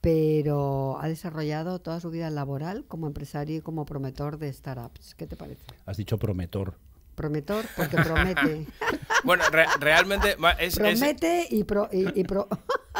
pero ha desarrollado toda su vida laboral como empresario y como promotor de startups. ¿Qué te parece? Has dicho promotor. Prometor, porque promete. Bueno, re realmente... Es, promete es, y, pro, y, y pro...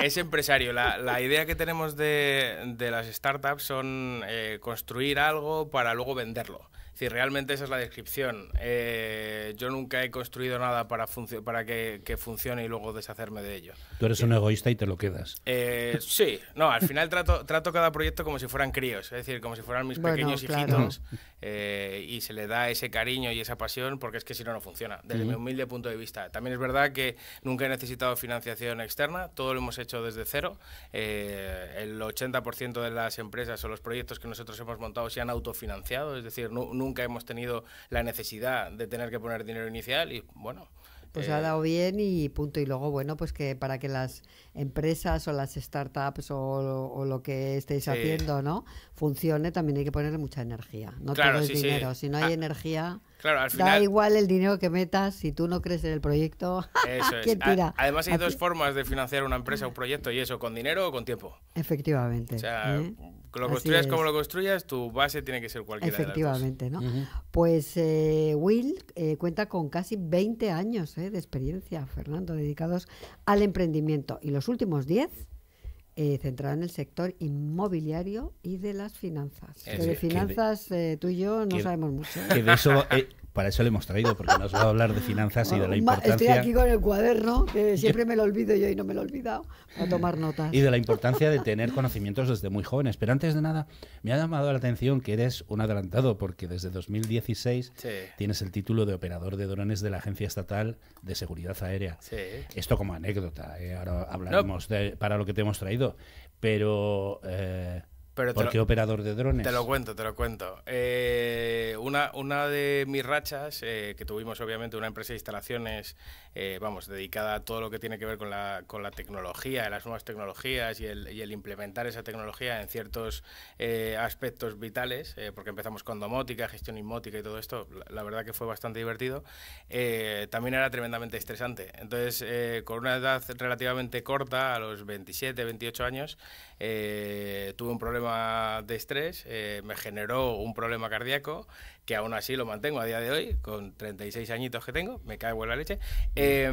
Es empresario. La, la idea que tenemos de, de las startups son eh, construir algo para luego venderlo. Es decir, realmente esa es la descripción. Eh, yo nunca he construido nada para, para que, que funcione y luego deshacerme de ello. Tú eres sí. un egoísta y te lo quedas. Eh, sí. No, al final trato, trato cada proyecto como si fueran críos. Es decir, como si fueran mis bueno, pequeños claro. hijitos. Eh, y se le da ese cariño y esa pasión porque es que si no, no funciona. Desde uh-huh. mi humilde punto de vista. También es verdad que nunca he necesitado financiación externa. Todo lo hemos hecho desde cero. Eh, el ochenta por ciento de las empresas o los proyectos que nosotros hemos montado se han autofinanciado. Es decir, no, no nunca hemos tenido la necesidad de tener que poner dinero inicial y bueno... Pues eh... ha dado bien y punto. Y luego, bueno, pues que para que las empresas o las startups o, o lo que estéis sí. haciendo, ¿no? Funcione, también hay que ponerle mucha energía. No claro, todo sí, es dinero. Sí. Si no hay ah, energía, claro, al final... da igual el dinero que metas. Si tú no crees en el proyecto, eso es. ¿Quién tira? Además hay dos formas de financiar una empresa o un proyecto y eso, con dinero o con tiempo. Efectivamente. O sea, ¿eh? Lo Así construyas es. Como lo construyas, tu base tiene que ser cualquiera de las dos. Efectivamente, ¿no? Uh-huh. Pues eh, Will eh, cuenta con casi veinte años eh, de experiencia, Fernando, dedicados al emprendimiento. Y los últimos diez eh, centrado en el sector inmobiliario y de las finanzas. Es que de finanzas de, eh, tú y yo no que, sabemos mucho. Que de eso, eh, para eso le hemos traído, porque nos va a hablar de finanzas bueno, y de la importancia... Estoy aquí con el cuaderno, que siempre me lo olvido yo y no me lo he olvidado, a tomar notas. Y de la importancia de tener conocimientos desde muy jóvenes. Pero antes de nada, me ha llamado la atención que eres un adelantado, porque desde dos mil dieciséis sí. tienes el título de operador de drones de la Agencia Estatal de Seguridad Aérea. Sí. Esto como anécdota, ¿eh? Ahora hablaremos no. de, para lo que te hemos traído. Pero... Eh, Pero ¿Por qué lo, operador de drones? Te lo cuento, te lo cuento. Eh, una, una de mis rachas, eh, que tuvimos obviamente una empresa de instalaciones, eh, vamos, dedicada a todo lo que tiene que ver con la, con la tecnología, las nuevas tecnologías y el, y el implementar esa tecnología en ciertos eh, aspectos vitales, eh, porque empezamos con domótica, gestión inmótica y todo esto, la, la verdad que fue bastante divertido. Eh, también era tremendamente estresante. Entonces, eh, con una edad relativamente corta, a los veintisiete, veintiocho años, eh, tuve un problema de estrés, eh, me generó un problema cardíaco, que aún así lo mantengo a día de hoy, con treinta y seis añitos que tengo, me cago en la leche, eh,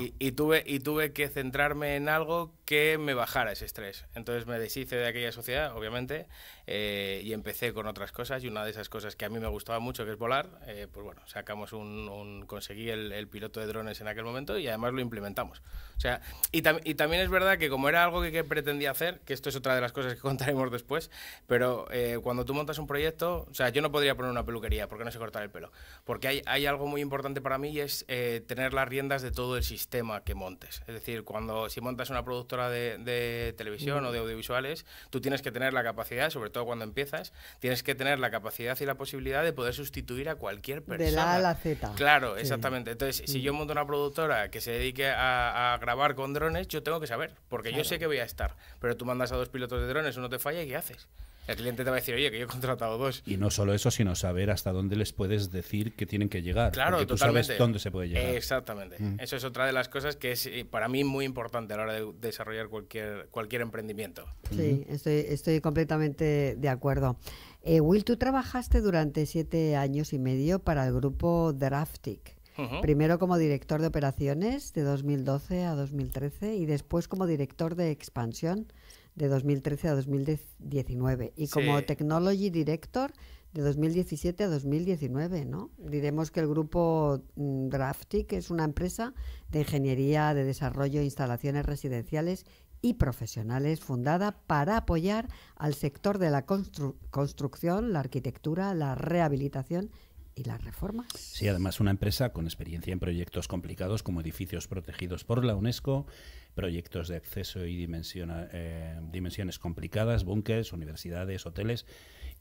y, y, tuve, y tuve que centrarme en algo que me bajara ese estrés. Entonces me deshice de aquella sociedad, obviamente, eh, y empecé con otras cosas, y una de esas cosas que a mí me gustaba mucho, que es volar, eh, pues bueno, sacamos un, un conseguí el, el piloto de drones en aquel momento, y además lo implementamos. O sea, y, tam y también es verdad que como era algo que, que pretendía hacer, que esto es otra de las cosas que contaremos después, pero eh, cuando tú montas un proyecto, o sea, yo no podría poner una peluquería porque no sé cortar el pelo, porque hay, hay algo muy importante para mí, y es eh, tener las riendas de todo el sistema que montes. Es decir, cuando si montas una productora de, de televisión o de audiovisuales, tú tienes que tener la capacidad, sobre todo cuando empiezas, tienes que tener la capacidad y la posibilidad de poder sustituir a cualquier persona. De la A a la Z. Claro, sí. Exactamente. Entonces, si yo monto una productora que se dedique a, a grabar con drones, yo tengo que saber, porque claro. yo sé que voy a estar, pero tú mandas a dos pilotos de drones, uno te falla y ¿qué haces? El cliente te va a decir, oye, que yo he contratado dos. Y no solo eso, sino saber hasta dónde les puedes decir que tienen que llegar. Claro, porque tú totalmente. Sabes dónde se puede llegar. Exactamente. Mm. Eso es otra de las cosas que es para mí muy importante a la hora de desarrollar cualquier, cualquier emprendimiento. Sí, mm. estoy, estoy completamente de acuerdo. Eh, Will, tú trabajaste durante siete años y medio para el grupo Draftic. Uh-huh. Primero como director de operaciones de dos mil doce a dos mil trece y después como director de expansión de dos mil trece a dos mil diecinueve y como sí. Technology Director de dos mil diecisiete a dos mil diecinueve, ¿no? Diremos que el grupo Draftic es una empresa de ingeniería, de desarrollo, instalaciones residenciales y profesionales fundada para apoyar al sector de la constru construcción, la arquitectura, la rehabilitación y las reformas. Sí, además una empresa con experiencia en proyectos complicados como edificios protegidos por la UNESCO, proyectos de acceso y dimensión, eh, dimensiones complicadas, búnkeres, universidades, hoteles,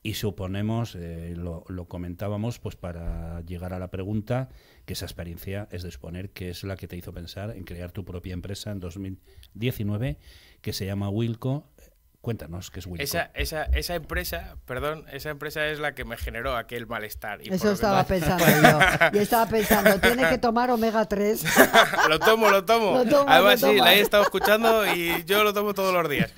y suponemos, eh, lo, lo comentábamos pues para llegar a la pregunta, que esa experiencia es de suponer que es la que te hizo pensar en crear tu propia empresa en dos mil diecinueve, que se llama Wilco. Cuéntanos qué es Wilco. Esa, esa, esa empresa, perdón, esa empresa es la que me generó aquel malestar. Y eso estaba que... pensando yo. Yo estaba pensando, tiene que tomar omega tres. Lo tomo, lo tomo. Lo tomo Además, lo tomo. Sí, la he estado escuchando y yo lo tomo todos los días.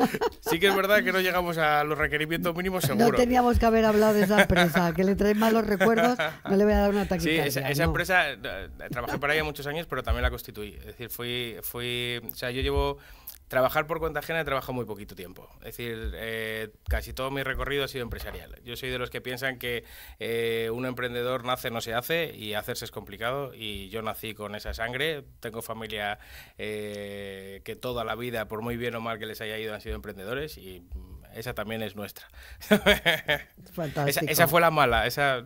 Sí que es verdad que no llegamos a los requerimientos mínimos, seguro. No teníamos que haber hablado de esa empresa, que le traen malos recuerdos, no le voy a dar una taquicardia. Sí, esa, esa no. empresa, trabajé para ella muchos años, pero también la constituí. Es decir, fui, fui, o sea, yo llevo... Trabajar por cuenta ajena he trabajado muy poquito tiempo. Es decir, eh, casi todo mi recorrido ha sido empresarial. Yo soy de los que piensan que eh, un emprendedor nace, no se hace, y hacerse es complicado, y yo nací con esa sangre. Tengo familia eh, que toda la vida, por muy bien o mal que les haya ido, han sido emprendedores, y esa también es nuestra. Esa, esa fue la mala. Esa...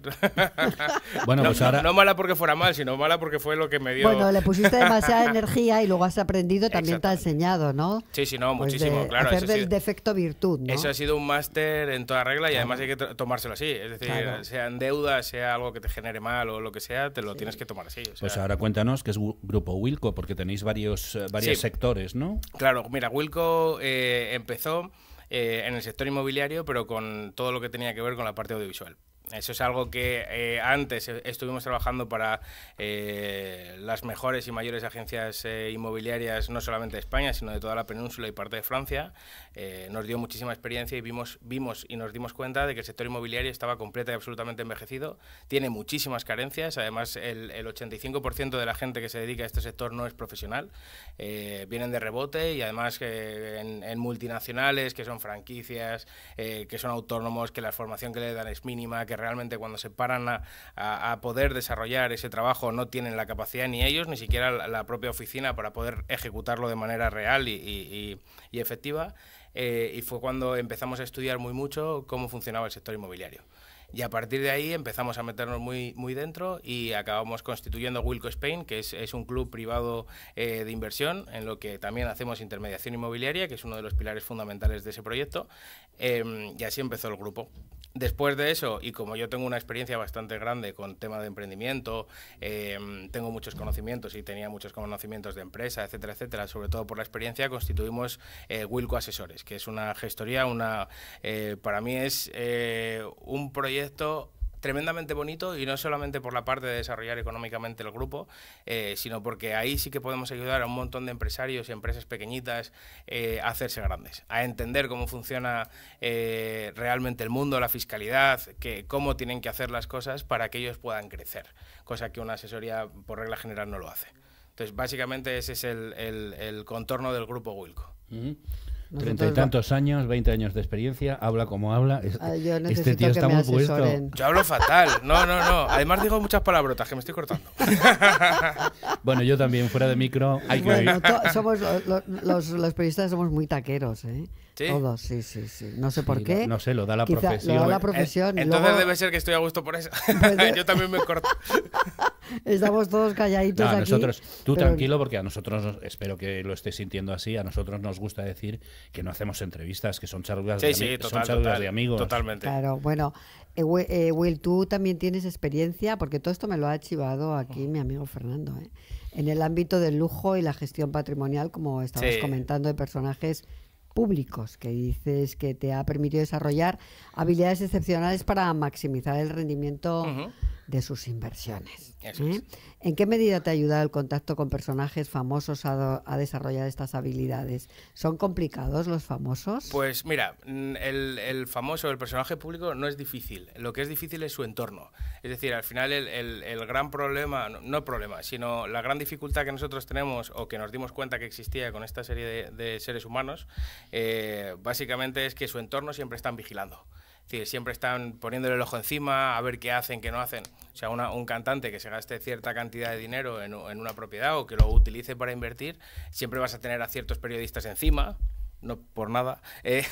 bueno, no, pues ahora... no, no mala porque fuera mal, sino mala porque fue lo que me dio... Bueno, le pusiste demasiada energía y luego has aprendido, también te ha enseñado, ¿no? Sí, sí, no, pues muchísimo, de, claro. Hacer del sido, defecto virtud, ¿no? Eso ha sido un máster en toda regla, y claro. además hay que tomárselo así. Es decir, claro. sean deudas, sea algo que te genere mal o lo que sea, te lo sí. tienes que tomar así. O sea. Pues ahora cuéntanos qué es Grupo Wilco, porque tenéis varios, eh, varios sí. sectores, ¿no? Claro, mira, Wilco eh, empezó eh, en el sector inmobiliario, pero con todo lo que tenía que ver con la parte audiovisual. Eso es algo que eh, antes estuvimos trabajando para eh, las mejores y mayores agencias eh, inmobiliarias, no solamente de España, sino de toda la península y parte de Francia. Eh, nos dio muchísima experiencia y vimos, vimos y nos dimos cuenta de que el sector inmobiliario estaba completa y absolutamente envejecido. Tiene muchísimas carencias. Además, el, el ochenta y cinco por ciento de la gente que se dedica a este sector no es profesional. Eh, vienen de rebote y además eh, en, en multinacionales, que son franquicias, eh, que son autónomos, que la formación que le dan es mínima, que realmente cuando se paran a, a, a poder desarrollar ese trabajo no tienen la capacidad ni ellos, ni siquiera la, la propia oficina para poder ejecutarlo de manera real y, y, y, y efectiva. Eh, y fue cuando empezamos a estudiar muy mucho cómo funcionaba el sector inmobiliario. Y a partir de ahí empezamos a meternos muy, muy dentro y acabamos constituyendo Wilco Spain, que es, es un club privado eh, de inversión en lo que también hacemos intermediación inmobiliaria, que es uno de los pilares fundamentales de ese proyecto. Eh, y así empezó el grupo. Después de eso, y como yo tengo una experiencia bastante grande con tema de emprendimiento, eh, tengo muchos conocimientos y tenía muchos conocimientos de empresa, etcétera, etcétera, sobre todo por la experiencia, constituimos eh, Wilco Asesores, que es una gestoría, una eh, para mí es eh, un proyecto tremendamente bonito, y no solamente por la parte de desarrollar económicamente el grupo, eh, sino porque ahí sí que podemos ayudar a un montón de empresarios y empresas pequeñitas eh, a hacerse grandes, a entender cómo funciona eh, realmente el mundo, la fiscalidad, que, cómo tienen que hacer las cosas para que ellos puedan crecer, cosa que una asesoría por regla general no lo hace. Entonces, básicamente ese es el, el, el contorno del grupo Wilco. Mm-hmm. Treinta y tantos años, veinte años de experiencia, habla como habla. Este, yo este tío está muy puesto. Yo hablo fatal. No, no, no. Además digo muchas palabrotas que me estoy cortando. Bueno, yo también, fuera de micro. Hay que bueno, somos, los, los, los periodistas somos muy taqueros, ¿eh? ¿Sí? Todos, sí, sí, sí. No sé por sí, qué. No sé, lo da la Quizá, profesión. Lo da la profesión. Entonces luego... debe ser que estoy a gusto por eso. Pues, yo también me corto. Estamos todos calladitos no, aquí. Nosotros, tú pero... tranquilo, porque a nosotros, espero que lo estés sintiendo así, a nosotros nos gusta decir que no hacemos entrevistas, que son charlas, sí, de, sí, total, son charlas total, de amigos. Totalmente. Claro, bueno. Eh, eh, Will, tú también tienes experiencia, porque todo esto me lo ha archivado aquí mi amigo Fernando, ¿eh? En el ámbito del lujo y la gestión patrimonial, como estabas sí. comentando, de personajes públicos, que dices que te ha permitido desarrollar habilidades excepcionales para maximizar el rendimiento uh-huh. de sus inversiones. Eso es. ¿Eh? ¿En qué medida te ha ayudado el contacto con personajes famosos a, a desarrollar estas habilidades? ¿Son complicados los famosos? Pues mira, el, el famoso, el personaje público no es difícil. Lo que es difícil es su entorno. Es decir, al final el, el, el gran problema, no, no problema, sino la gran dificultad que nosotros tenemos o que nos dimos cuenta que existía con esta serie de, de seres humanos, eh, básicamente es que su entorno siempre están vigilando. Es decir, siempre están poniéndole el ojo encima, a ver qué hacen, qué no hacen. O sea, una, un cantante que se gaste cierta cantidad de dinero en, en una propiedad o que lo utilice para invertir, siempre vas a tener a ciertos periodistas encima, no por nada, eh,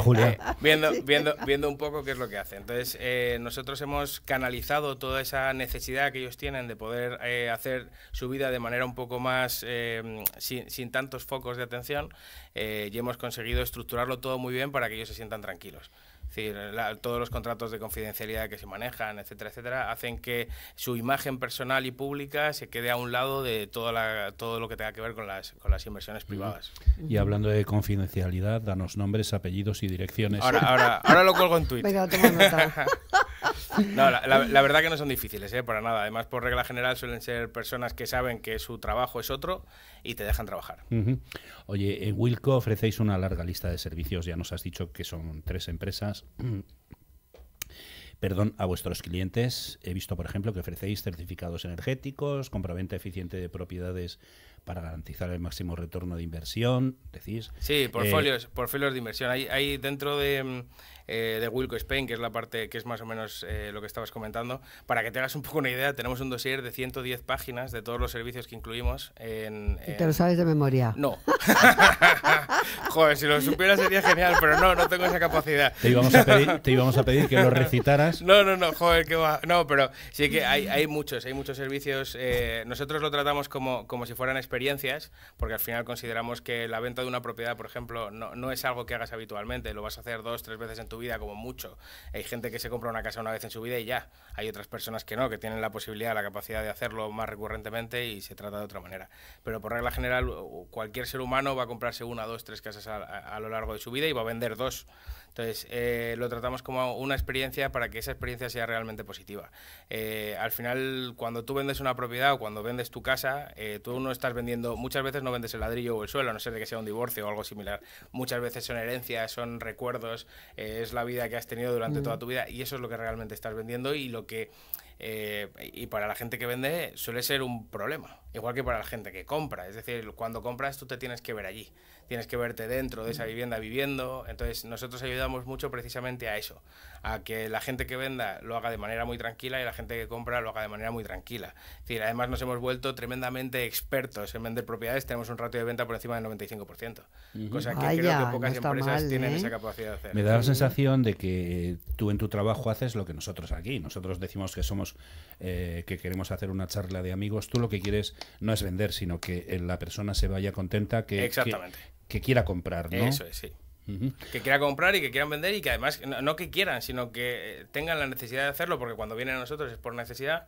Julia. Eh, viendo, viendo, viendo un poco qué es lo que hace. Entonces, eh, nosotros hemos canalizado toda esa necesidad que ellos tienen de poder eh, hacer su vida de manera un poco más eh, sin, sin tantos focos de atención eh, y hemos conseguido estructurarlo todo muy bien para que ellos se sientan tranquilos. Es decir, la, todos los contratos de confidencialidad que se manejan, etcétera, etcétera, hacen que su imagen personal y pública se quede a un lado de toda la, todo lo que tenga que ver con las, con las inversiones privadas. Y hablando de confidencialidad, danos nombres, apellidos y direcciones. Ahora, ahora, ahora lo cuelgo en Twitch. Venga, toma nota. No, la, la, la verdad que no son difíciles, ¿eh? Para nada. Además, por regla general suelen ser personas que saben que su trabajo es otro y te dejan trabajar. Uh-huh. Oye, en Wilco ofrecéis una larga lista de servicios. Ya nos has dicho que son tres empresas. Perdón, a vuestros clientes. He visto, por ejemplo, que ofrecéis certificados energéticos, compraventa eficiente de propiedades para garantizar el máximo retorno de inversión, decís. Sí, portfolios, eh, portfolios de inversión. Hay, hay dentro de, eh, de Wilco Spain, que es la parte que es más o menos eh, lo que estabas comentando, para que te hagas un poco una idea, tenemos un dossier de ciento diez páginas de todos los servicios que incluimos. En, en... ¿Y te lo sabes de memoria? No. Joder, si lo supiera sería genial, pero no, no tengo esa capacidad. Te íbamos a pedir, te íbamos a pedir que lo recitaras. No, no, no, joder, que va. No, pero sí que hay, hay muchos, hay muchos servicios. Eh, nosotros lo tratamos como, como si fueran experiencias, porque al final consideramos que la venta de una propiedad, por ejemplo, no, no es algo que hagas habitualmente, lo vas a hacer dos, tres veces en tu vida como mucho. Hay gente que se compra una casa una vez en su vida y ya. Hay otras personas que no, que tienen la posibilidad, la capacidad de hacerlo más recurrentemente y se trata de otra manera. Pero por regla general, cualquier ser humano va a comprarse una, dos, tres casas a, a, a lo largo de su vida y va a vender dos. Entonces, eh, lo tratamos como una experiencia para que esa experiencia sea realmente positiva. Eh, al final, cuando tú vendes una propiedad o cuando vendes tu casa, eh, tú no estás vendiendo, muchas veces no vendes el ladrillo o el suelo, a no ser de que sea un divorcio o algo similar. Muchas veces son herencias, son recuerdos, eh, es la vida que has tenido durante [S2] Mm. [S1] Toda tu vida, y eso es lo que realmente estás vendiendo y lo que... Eh, y para la gente que vende suele ser un problema, igual que para la gente que compra. Es decir, cuando compras tú te tienes que ver allí, tienes que verte dentro de esa vivienda viviendo. Entonces nosotros ayudamos mucho precisamente a eso, a que la gente que venda lo haga de manera muy tranquila y la gente que compra lo haga de manera muy tranquila. Es decir, además nos hemos vuelto tremendamente expertos en vender propiedades, tenemos un ratio de venta por encima del noventa y cinco por ciento, uh-huh. cosa que Vaya, creo que pocas no empresas mal, ¿eh? Tienen esa capacidad de hacer. Me da la sensación de que tú en tu trabajo haces lo que nosotros aquí, nosotros decimos que somos Eh, que queremos hacer una charla de amigos. Tú lo que quieres no es vender, sino que la persona se vaya contenta, que, Exactamente. que, que quiera comprar, ¿no? Eso es, sí. Uh-huh. Que quiera comprar y que quieran vender y que además, no, no que quieran, sino que tengan la necesidad de hacerlo, porque cuando vienen a nosotros es por necesidad,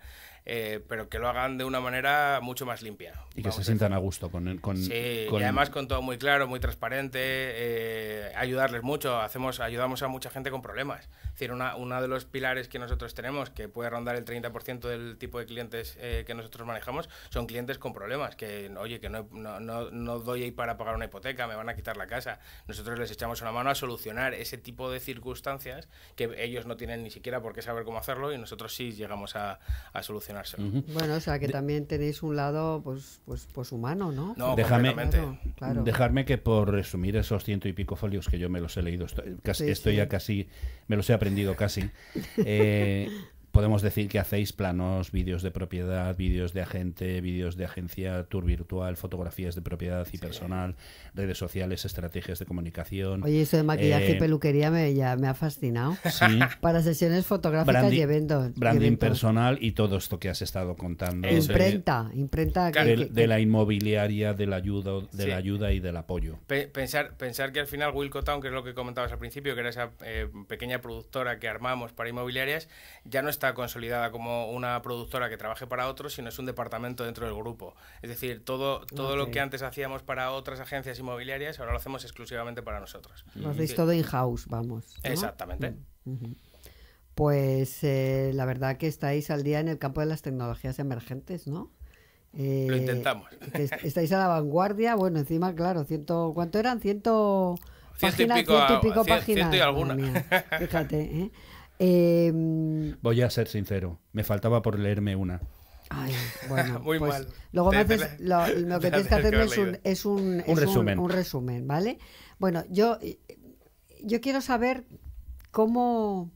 eh, pero que lo hagan de una manera mucho más limpia. Y que se sientan a gusto con... con, sí, con... y además con todo muy claro, muy transparente, eh, ayudarles mucho, hacemos ayudamos a mucha gente con problemas. Es decir, una, una de los pilares que nosotros tenemos, que puede rondar el treinta por ciento del tipo de clientes eh, que nosotros manejamos, son clientes con problemas, que oye, que no, no, no, no doy ahí para pagar una hipoteca, me van a quitar la casa. Nosotros les echamos una mano a solucionar ese tipo de circunstancias que ellos no tienen ni siquiera por qué saber cómo hacerlo y nosotros sí llegamos a, a solucionárselo. Uh-huh. Bueno, o sea que de... también tenéis un lado pues pues, pues humano, ¿no? No, déjame, claro, claro. Dejarme que por resumir esos ciento y pico folios que yo me los he leído, estoy, casi, sí, estoy sí. ya casi, me los he aprendido casi, eh, podemos decir que hacéis planos, vídeos de propiedad, vídeos de agente, vídeos de agencia, tour virtual, fotografías de propiedad y sí, personal, eh. redes sociales, estrategias de comunicación. Oye, eso de maquillaje eh, y peluquería me, ya, me ha fascinado. Sí. Para sesiones fotográficas branding, y eventos. Branding y eventos. personal y todo esto que has estado contando. Imprenta, de, imprenta. Que, de, que, de la inmobiliaria, de la ayuda, de sí. la ayuda y del apoyo. Pe pensar, pensar que al final Wilco Town, que es lo que comentabas al principio, que era esa eh, pequeña productora que armamos para inmobiliarias, ya no está consolidada como una productora que trabaje para otros, sino es un departamento dentro del grupo. Es decir, todo, todo okay. lo que antes hacíamos para otras agencias inmobiliarias, ahora lo hacemos exclusivamente para nosotros. Lo hacéis todo in-house, vamos, ¿no? Exactamente. Uh-huh. Pues eh, la verdad que estáis al día en el campo de las tecnologías emergentes, ¿no? Eh, lo intentamos. Estáis a la vanguardia, bueno, encima, claro, ciento, ¿cuánto eran? Ciento, ciento páginas, y pico, ciento y pico cien, páginas. Ciento y alguna. Mía, fíjate, ¿eh? Eh, Voy a ser sincero, me faltaba por leerme una. Ay, bueno, muy pues, mal. Luego me haces, lo, lo que tienes que hacerme es un, es un, un, es resumen. Un, un resumen, ¿vale? Bueno, yo, yo quiero saber cómo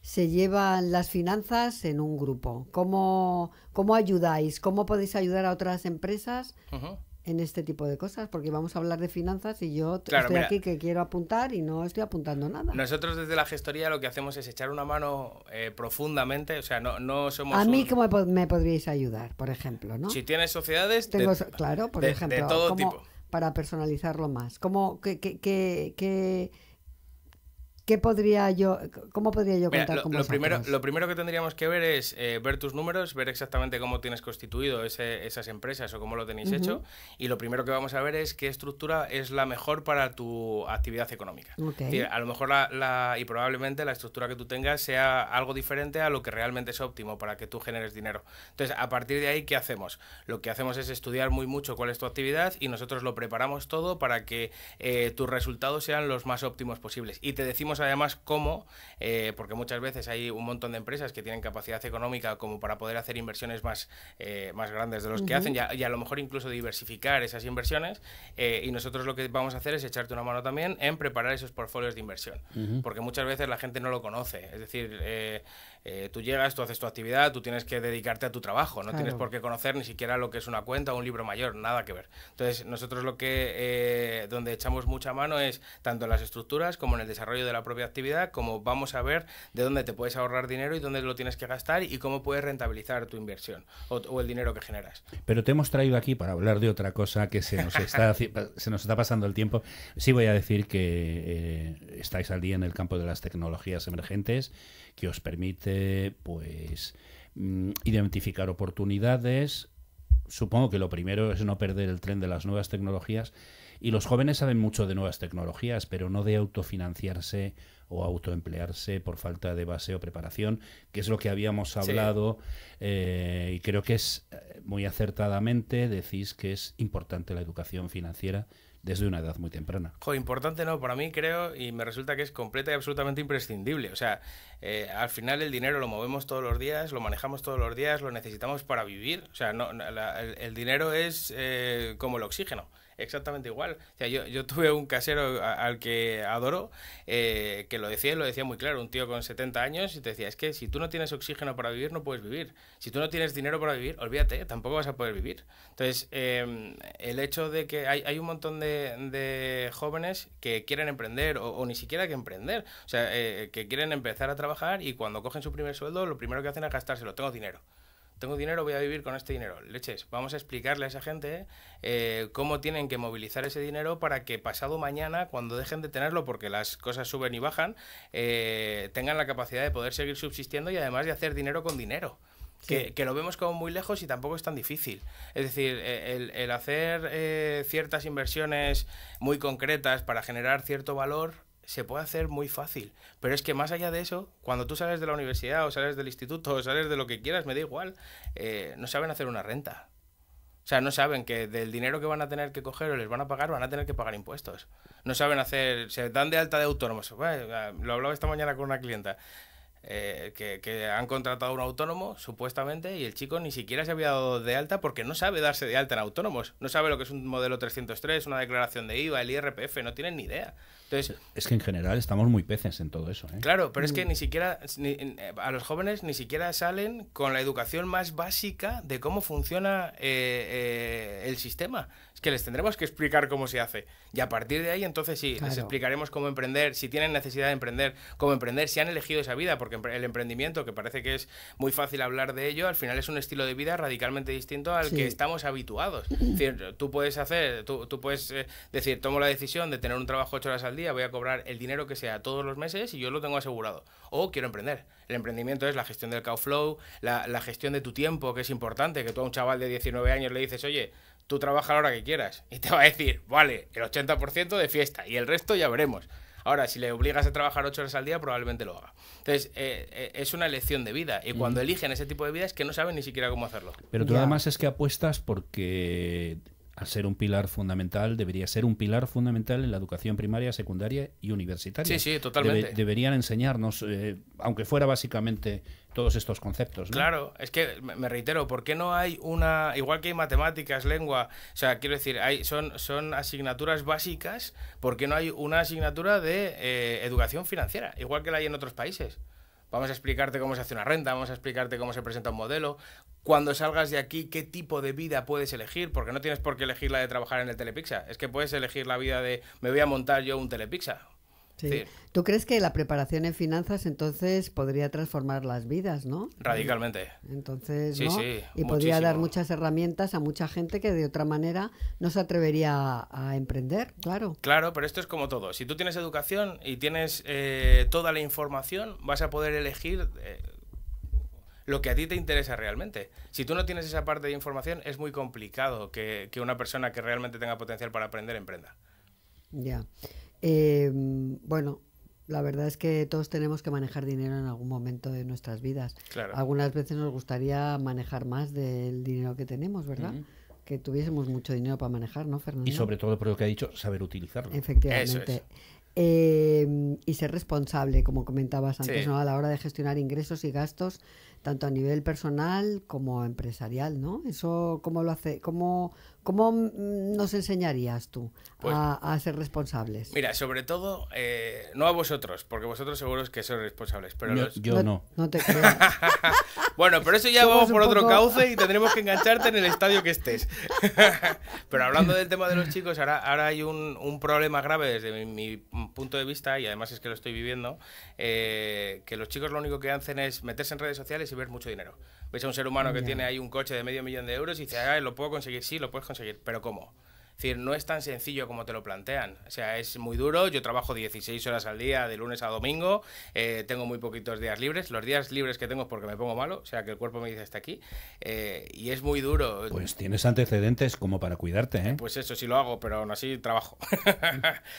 se llevan las finanzas en un grupo, cómo, cómo ayudáis, cómo podéis ayudar a otras empresas. Uh-huh. En este tipo de cosas, porque vamos a hablar de finanzas y yo claro, estoy mira, aquí que quiero apuntar y no estoy apuntando nada. Nosotros desde la gestoría lo que hacemos es echar una mano eh, profundamente, o sea, no, no somos... A mí un... ¿cómo me podríais ayudar, por ejemplo, no? Si tienes sociedades... Tengo, de, claro, por de, ejemplo, de todo como, tipo. Para personalizarlo más. ¿Cómo, qué, qué, qué, qué, qué podría yo, ¿Cómo podría yo contar Mira, lo, con vosotros? Lo primero, lo primero que tendríamos que ver es eh, ver tus números, ver exactamente cómo tienes constituido ese, esas empresas o cómo lo tenéis uh-huh. hecho. Y lo primero que vamos a ver es qué estructura es la mejor para tu actividad económica. Okay. Es decir, a lo mejor la, la, y probablemente la estructura que tú tengas sea algo diferente a lo que realmente es óptimo para que tú generes dinero. Entonces, a partir de ahí, ¿qué hacemos? Lo que hacemos es estudiar muy mucho cuál es tu actividad y nosotros lo preparamos todo para que eh, tus resultados sean los más óptimos posibles. Y te decimos además cómo, eh, porque muchas veces hay un montón de empresas que tienen capacidad económica como para poder hacer inversiones más, eh, más grandes de los que uh-huh. hacen y a, y a lo mejor incluso diversificar esas inversiones eh, y nosotros lo que vamos a hacer es echarte una mano también en preparar esos portfolios de inversión, uh-huh. porque muchas veces la gente no lo conoce, es decir, eh, eh, tú llegas, tú haces tu actividad, tú tienes que dedicarte a tu trabajo, no claro. tienes por qué conocer ni siquiera lo que es una cuenta o un libro mayor, nada que ver. Entonces nosotros lo que eh, donde echamos mucha mano es tanto en las estructuras como en el desarrollo de la propia actividad, como vamos a ver de dónde te puedes ahorrar dinero y dónde lo tienes que gastar y cómo puedes rentabilizar tu inversión o, o el dinero que generas. Pero te hemos traído aquí para hablar de otra cosa que se nos está, se nos está pasando el tiempo. Sí voy a decir que eh, estáis al día en el campo de las tecnologías emergentes que os permite pues identificar oportunidades, supongo que lo primero es no perder el tren de las nuevas tecnologías, y los jóvenes saben mucho de nuevas tecnologías, pero no de autofinanciarse o autoemplearse por falta de base o preparación, que es lo que habíamos hablado, sí. eh, y creo que es muy acertadamente decís que es importante la educación financiera desde una edad muy temprana. Jo, importante no, para mí creo, y me resulta que es completa y absolutamente imprescindible. O sea, eh, al final el dinero lo movemos todos los días, lo manejamos todos los días, lo necesitamos para vivir. O sea, no, la, el, el dinero es eh, como el oxígeno. Exactamente igual. O sea, yo, yo tuve un casero a, al que adoro, eh, que lo decía y lo decía muy claro, un tío con setenta años, y te decía, es que si tú no tienes oxígeno para vivir, no puedes vivir. Si tú no tienes dinero para vivir, olvídate, tampoco vas a poder vivir. Entonces, eh, el hecho de que hay, hay un montón de, de jóvenes que quieren emprender, o, o ni siquiera que emprender, o sea, eh, que quieren empezar a trabajar, y cuando cogen su primer sueldo, lo primero que hacen es gastárselo. Tengo dinero. Tengo dinero, voy a vivir con este dinero. Leches, vamos a explicarle a esa gente eh, cómo tienen que movilizar ese dinero para que pasado mañana, cuando dejen de tenerlo porque las cosas suben y bajan, eh, tengan la capacidad de poder seguir subsistiendo y además de hacer dinero con dinero. Sí. Que, que lo vemos como muy lejos y tampoco es tan difícil. Es decir, el, el hacer eh, ciertas inversiones muy concretas para generar cierto valor se puede hacer muy fácil, pero es que más allá de eso, cuando tú sales de la universidad o sales del instituto o sales de lo que quieras, me da igual, eh, no saben hacer una renta. O sea, no saben que del dinero que van a tener que coger o les van a pagar, van a tener que pagar impuestos. No saben hacer, se dan de alta de autónomos. Bueno, lo hablaba esta mañana con una clienta. Eh, que, que han contratado a un autónomo, supuestamente, y el chico ni siquiera se había dado de alta porque no sabe darse de alta en autónomos. No sabe lo que es un modelo trescientos tres, una declaración de I V A, el I R P F, no tienen ni idea. Entonces, es que en general estamos muy peces en todo eso, ¿eh? Claro, pero es que ni siquiera, ni, a los jóvenes ni siquiera salen con la educación más básica de cómo funciona eh, eh, el sistema. Es que les tendremos que explicar cómo se hace. Y a partir de ahí, entonces sí, claro, les explicaremos cómo emprender, si tienen necesidad de emprender, cómo emprender, si han elegido esa vida, porque el emprendimiento, que parece que es muy fácil hablar de ello, al final es un estilo de vida radicalmente distinto al sí. que estamos habituados. Es decir, tú puedes hacer, tú, tú puedes eh, decir, tomo la decisión de tener un trabajo ocho horas al día, voy a cobrar el dinero que sea todos los meses y yo lo tengo asegurado. O quiero emprender. El emprendimiento es la gestión del cash flow, la, la gestión de tu tiempo, que es importante, que tú a un chaval de diecinueve años le dices, oye, tú trabaja a la hora que quieras, y te va a decir, vale, el ochenta por ciento de fiesta y el resto ya veremos. Ahora, si le obligas a trabajar ocho horas al día, probablemente lo haga. Entonces, eh, eh, es una elección de vida. Y cuando mm. eligen ese tipo de vida es que no saben ni siquiera cómo hacerlo. Pero tú ya. además es que apuestas porque, al ser un pilar fundamental, debería ser un pilar fundamental en la educación primaria, secundaria y universitaria. Sí, sí, totalmente. Debe, deberían enseñarnos, eh, aunque fuera básicamente, todos estos conceptos, ¿no? Claro, es que me reitero, ¿por qué no hay una, igual que hay matemáticas, lengua, o sea, quiero decir, hay, son, son asignaturas básicas, ¿por qué no hay una asignatura de eh, educación financiera, igual que la hay en otros países? Vamos a explicarte cómo se hace una renta, vamos a explicarte cómo se presenta un modelo, cuando salgas de aquí, qué tipo de vida puedes elegir, porque no tienes por qué elegir la de trabajar en el Telepizza, es que puedes elegir la vida de, me voy a montar yo un Telepizza. Sí. Sí. ¿Tú crees que la preparación en finanzas entonces podría transformar las vidas, no? Radicalmente. Entonces, ¿no? Sí, sí, y muchísimo. Podría dar muchas herramientas a mucha gente que de otra manera no se atrevería a, a emprender, claro. Claro, pero esto es como todo. Si tú tienes educación y tienes eh, toda la información, vas a poder elegir eh, lo que a ti te interesa realmente. Si tú no tienes esa parte de información, es muy complicado que, que una persona que realmente tenga potencial para aprender, emprenda. Ya. Eh, bueno, la verdad es que todos tenemos que manejar dinero en algún momento de nuestras vidas. Claro. Algunas veces nos gustaría manejar más del dinero que tenemos, ¿verdad? Mm-hmm. Que tuviésemos mucho dinero para manejar, ¿no, Fernando? Y sobre todo, por lo que ha dicho, saber utilizarlo. Efectivamente. Eso es. Eh, y ser responsable, como comentabas antes, sí. ¿no? A la hora de gestionar ingresos y gastos, tanto a nivel personal como empresarial, ¿no? Eso, ¿cómo lo hace? ¿Cómo, cómo nos enseñarías tú pues, a, a ser responsables? Mira, sobre todo, eh, no a vosotros, porque vosotros seguros que sois responsables, pero no, los... yo no. No, no te creo. Bueno, pero eso ya somos vamos por otro poco... cauce y tendremos que engancharte en el estadio que estés. Pero hablando del tema de los chicos, ahora, ahora hay un, un problema grave desde mi, mi punto de vista, y además es que lo estoy viviendo, eh, que los chicos lo único que hacen es meterse en redes sociales y ver mucho dinero. Ves a un ser humano que yeah. tiene ahí un coche de medio millón de euros y dice, ah, lo puedo conseguir, sí, lo puedes conseguir, pero ¿cómo? Es decir, no es tan sencillo como te lo plantean. O sea, es muy duro. Yo trabajo dieciséis horas al día, de lunes a domingo. Eh, tengo muy poquitos días libres. Los días libres que tengo es porque me pongo malo. O sea, que el cuerpo me dice hasta aquí. Eh, y es muy duro. Pues tienes antecedentes como para cuidarte, ¿eh? Pues eso sí lo hago, pero aún así trabajo.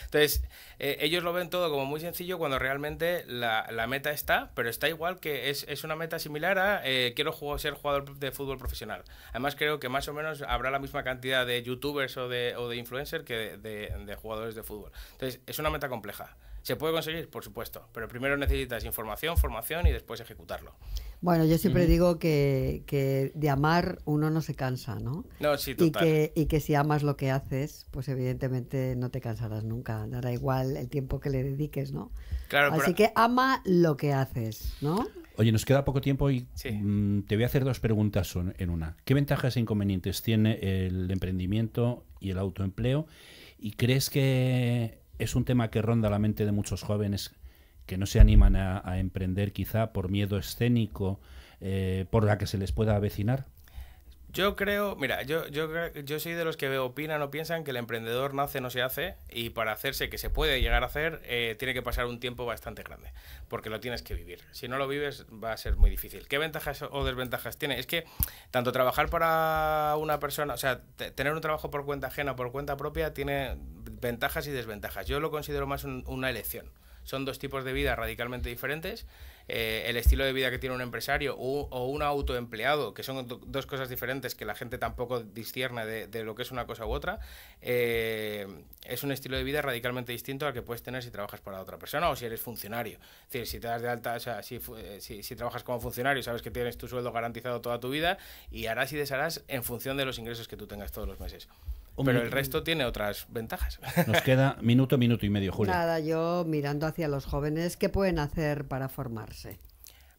Entonces, eh, ellos lo ven todo como muy sencillo cuando realmente la, la meta está, pero está igual que es, es una meta similar a eh, quiero jugar, ser jugador de fútbol profesional. Además, creo que más o menos habrá la misma cantidad de youtubers o de o de influencer que de, de, de jugadores de fútbol. Entonces, es una meta compleja. ¿Se puede conseguir? Por supuesto, pero primero necesitas información, formación y después ejecutarlo. Bueno, yo siempre mm. digo que, que de amar uno no se cansa, ¿no? No, sí, total. Y que, y que si amas lo que haces, pues evidentemente no te cansarás nunca. Dará igual el tiempo que le dediques, ¿no? Claro, así pero... que ama lo que haces, ¿no? Oye, nos queda poco tiempo y sí. mm, te voy a hacer dos preguntas en una. ¿Qué ventajas e inconvenientes tiene el emprendimiento y el autoempleo? ¿Y crees que es un tema que ronda la mente de muchos jóvenes que no se animan a, a emprender quizá por miedo escénico, eh, por la que se les pueda avecinar? Yo creo, mira, yo, yo, yo soy de los que opinan o piensan que el emprendedor nace, no se hace, y para hacerse, que se puede llegar a hacer, eh, tiene que pasar un tiempo bastante grande, porque lo tienes que vivir. Si no lo vives, va a ser muy difícil. ¿Qué ventajas o desventajas tiene? Es que tanto trabajar para una persona, o sea, tener un trabajo por cuenta ajena o por cuenta propia, tiene ventajas y desventajas. Yo lo considero más un, una elección. Son dos tipos de vida radicalmente diferentes. Eh, el estilo de vida que tiene un empresario o, o un autoempleado, que son do, dos cosas diferentes que la gente tampoco discierne de, de lo que es una cosa u otra, eh, es un estilo de vida radicalmente distinto al que puedes tener si trabajas para otra persona o si eres funcionario. Es decir, si te das de alta, o sea, si, si, si trabajas como funcionario, sabes que tienes tu sueldo garantizado toda tu vida y harás y desharás en función de los ingresos que tú tengas todos los meses. Pero el resto tiene otras ventajas. Nos queda minuto, minuto y medio, Julia. Nada, yo mirando hacia los jóvenes, ¿qué pueden hacer para formarse?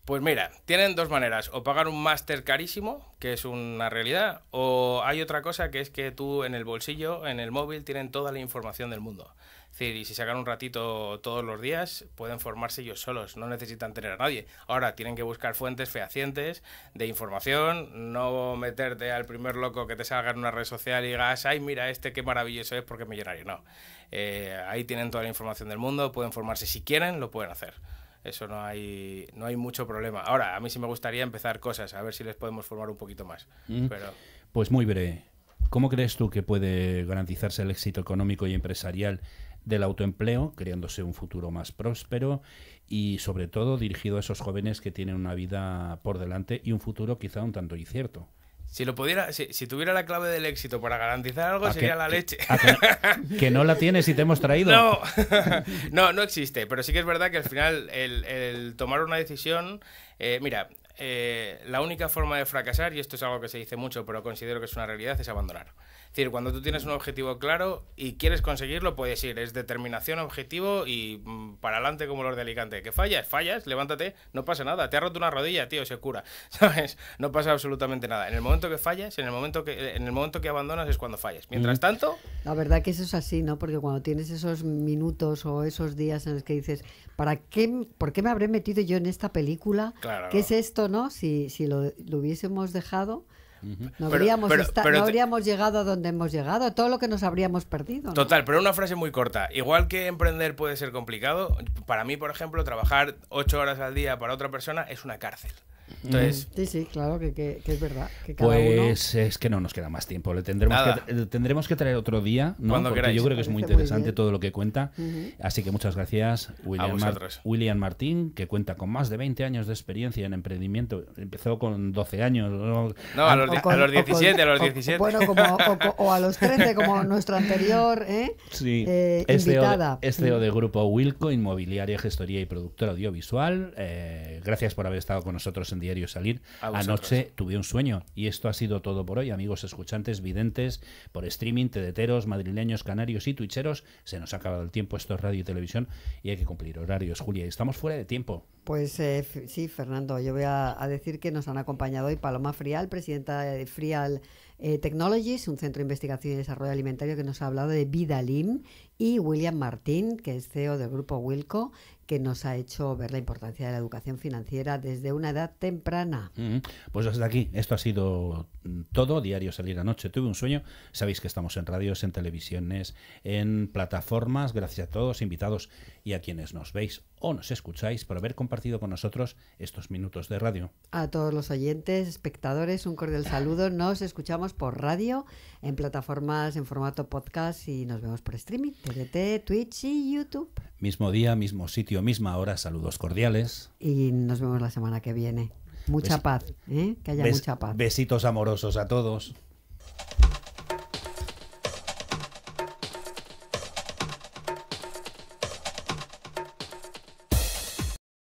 Pues mira, tienen dos maneras, o pagar un máster carísimo, que es una realidad, o hay otra cosa que es que tú en el bolsillo, en el móvil, tienen toda la información del mundo. Es decir, y si sacan un ratito todos los días, pueden formarse ellos solos, no necesitan tener a nadie. Ahora, tienen que buscar fuentes fehacientes de información, no meterte al primer loco que te salga en una red social y digas, ay, mira, este qué maravilloso es porque es millonario. No, eh, ahí tienen toda la información del mundo, pueden formarse si quieren, lo pueden hacer. Eso no hay, no hay mucho problema. Ahora, a mí sí me gustaría empezar cosas, a ver si les podemos formar un poquito más. Mm. Pero... Pues muy breve. ¿Cómo crees tú que puede garantizarse el éxito económico y empresarial del autoempleo, creándose un futuro más próspero y, sobre todo, dirigido a esos jóvenes que tienen una vida por delante y un futuro quizá un tanto incierto? Si lo pudiera, si, si tuviera la clave del éxito para garantizar algo, sería que, la leche. Que, que no la tienes y te hemos traído. No, no, no existe. Pero sí que es verdad que al final el, el tomar una decisión... Eh, mira, eh, la única forma de fracasar, y esto es algo que se dice mucho, pero considero que es una realidad, es abandonar. Es decir, cuando tú tienes un objetivo claro y quieres conseguirlo, puedes ir. Es determinación, objetivo y mmm, para adelante como los de Alicante. Que fallas, fallas, levántate, no pasa nada. Te has roto una rodilla, tío, se cura. ¿Sabes? No pasa absolutamente nada. En el momento que fallas, en el momento que, en el momento que abandonas es cuando fallas. Mientras tanto... La verdad que eso es así, ¿no? Porque cuando tienes esos minutos o esos días en los que dices, ¿para qué, ¿por qué me habré metido yo en esta película? Claro. ¿Qué es esto, no? Si, si lo, lo hubiésemos dejado... No, pero, habríamos, pero, pero, no habríamos llegado a donde hemos llegado, todo lo que nos habríamos perdido, ¿no? Total, pero una frase muy corta. Igual que emprender puede ser complicado, para mí, por ejemplo, trabajar ocho horas al día para otra persona es una cárcel. Entonces, sí, sí, claro que, que, que es verdad que cada pues uno... es que no nos queda más tiempo. Le tendremos, que, le tendremos que traer otro día, ¿no? Cuando porque queráis. Yo creo que es muy interesante muy todo lo que cuenta. uh -huh. Así que muchas gracias, William, Mar William Martín, que cuenta con más de veinte años de experiencia en emprendimiento. Empezó con doce años. No, no a, a, los, con, a los diecisiete, con, a los diecisiete. O, bueno, como, o, o a los trece, como nuestro anterior, ¿eh? Sí, eh, es invitada. Es C E O de Grupo Wilco, inmobiliaria, gestoría y productora audiovisual. Eh, gracias por haber estado con nosotros en Diario Salir. Anoche tuve un sueño. Y esto ha sido todo por hoy, amigos escuchantes, videntes, por streaming, tedeteros, madrileños, canarios y twitcheros. Se nos ha acabado el tiempo. Esto es radio y televisión y hay que cumplir horarios, Julia. Estamos fuera de tiempo. Pues eh, sí, Fernando, yo voy a, a decir que nos han acompañado hoy Paloma Frial, presidenta de Frial eh, Technologies, un centro de investigación y desarrollo alimentario que nos ha hablado de Vidalim, y William Martín, que es C E O del grupo Wilco, que nos ha hecho ver la importancia de la educación financiera desde una edad temprana. Mm-hmm. Pues hasta aquí, esto ha sido todo. Diario Salir, Anoche tuve un sueño. Sabéis que estamos en radios, en televisiones, en plataformas. Gracias a todos, invitados, y a quienes nos veis o nos escucháis, por haber compartido con nosotros estos minutos de radio. A todos los oyentes, espectadores, un cordial saludo. Nos escuchamos por radio, en plataformas, en formato podcast, y nos vemos por streaming, T D T, Twitch y YouTube. Mismo día, mismo sitio, misma hora. Saludos cordiales. Y nos vemos la semana que viene. Mucha Bes paz, ¿eh? Que haya mucha paz. Besitos amorosos a todos.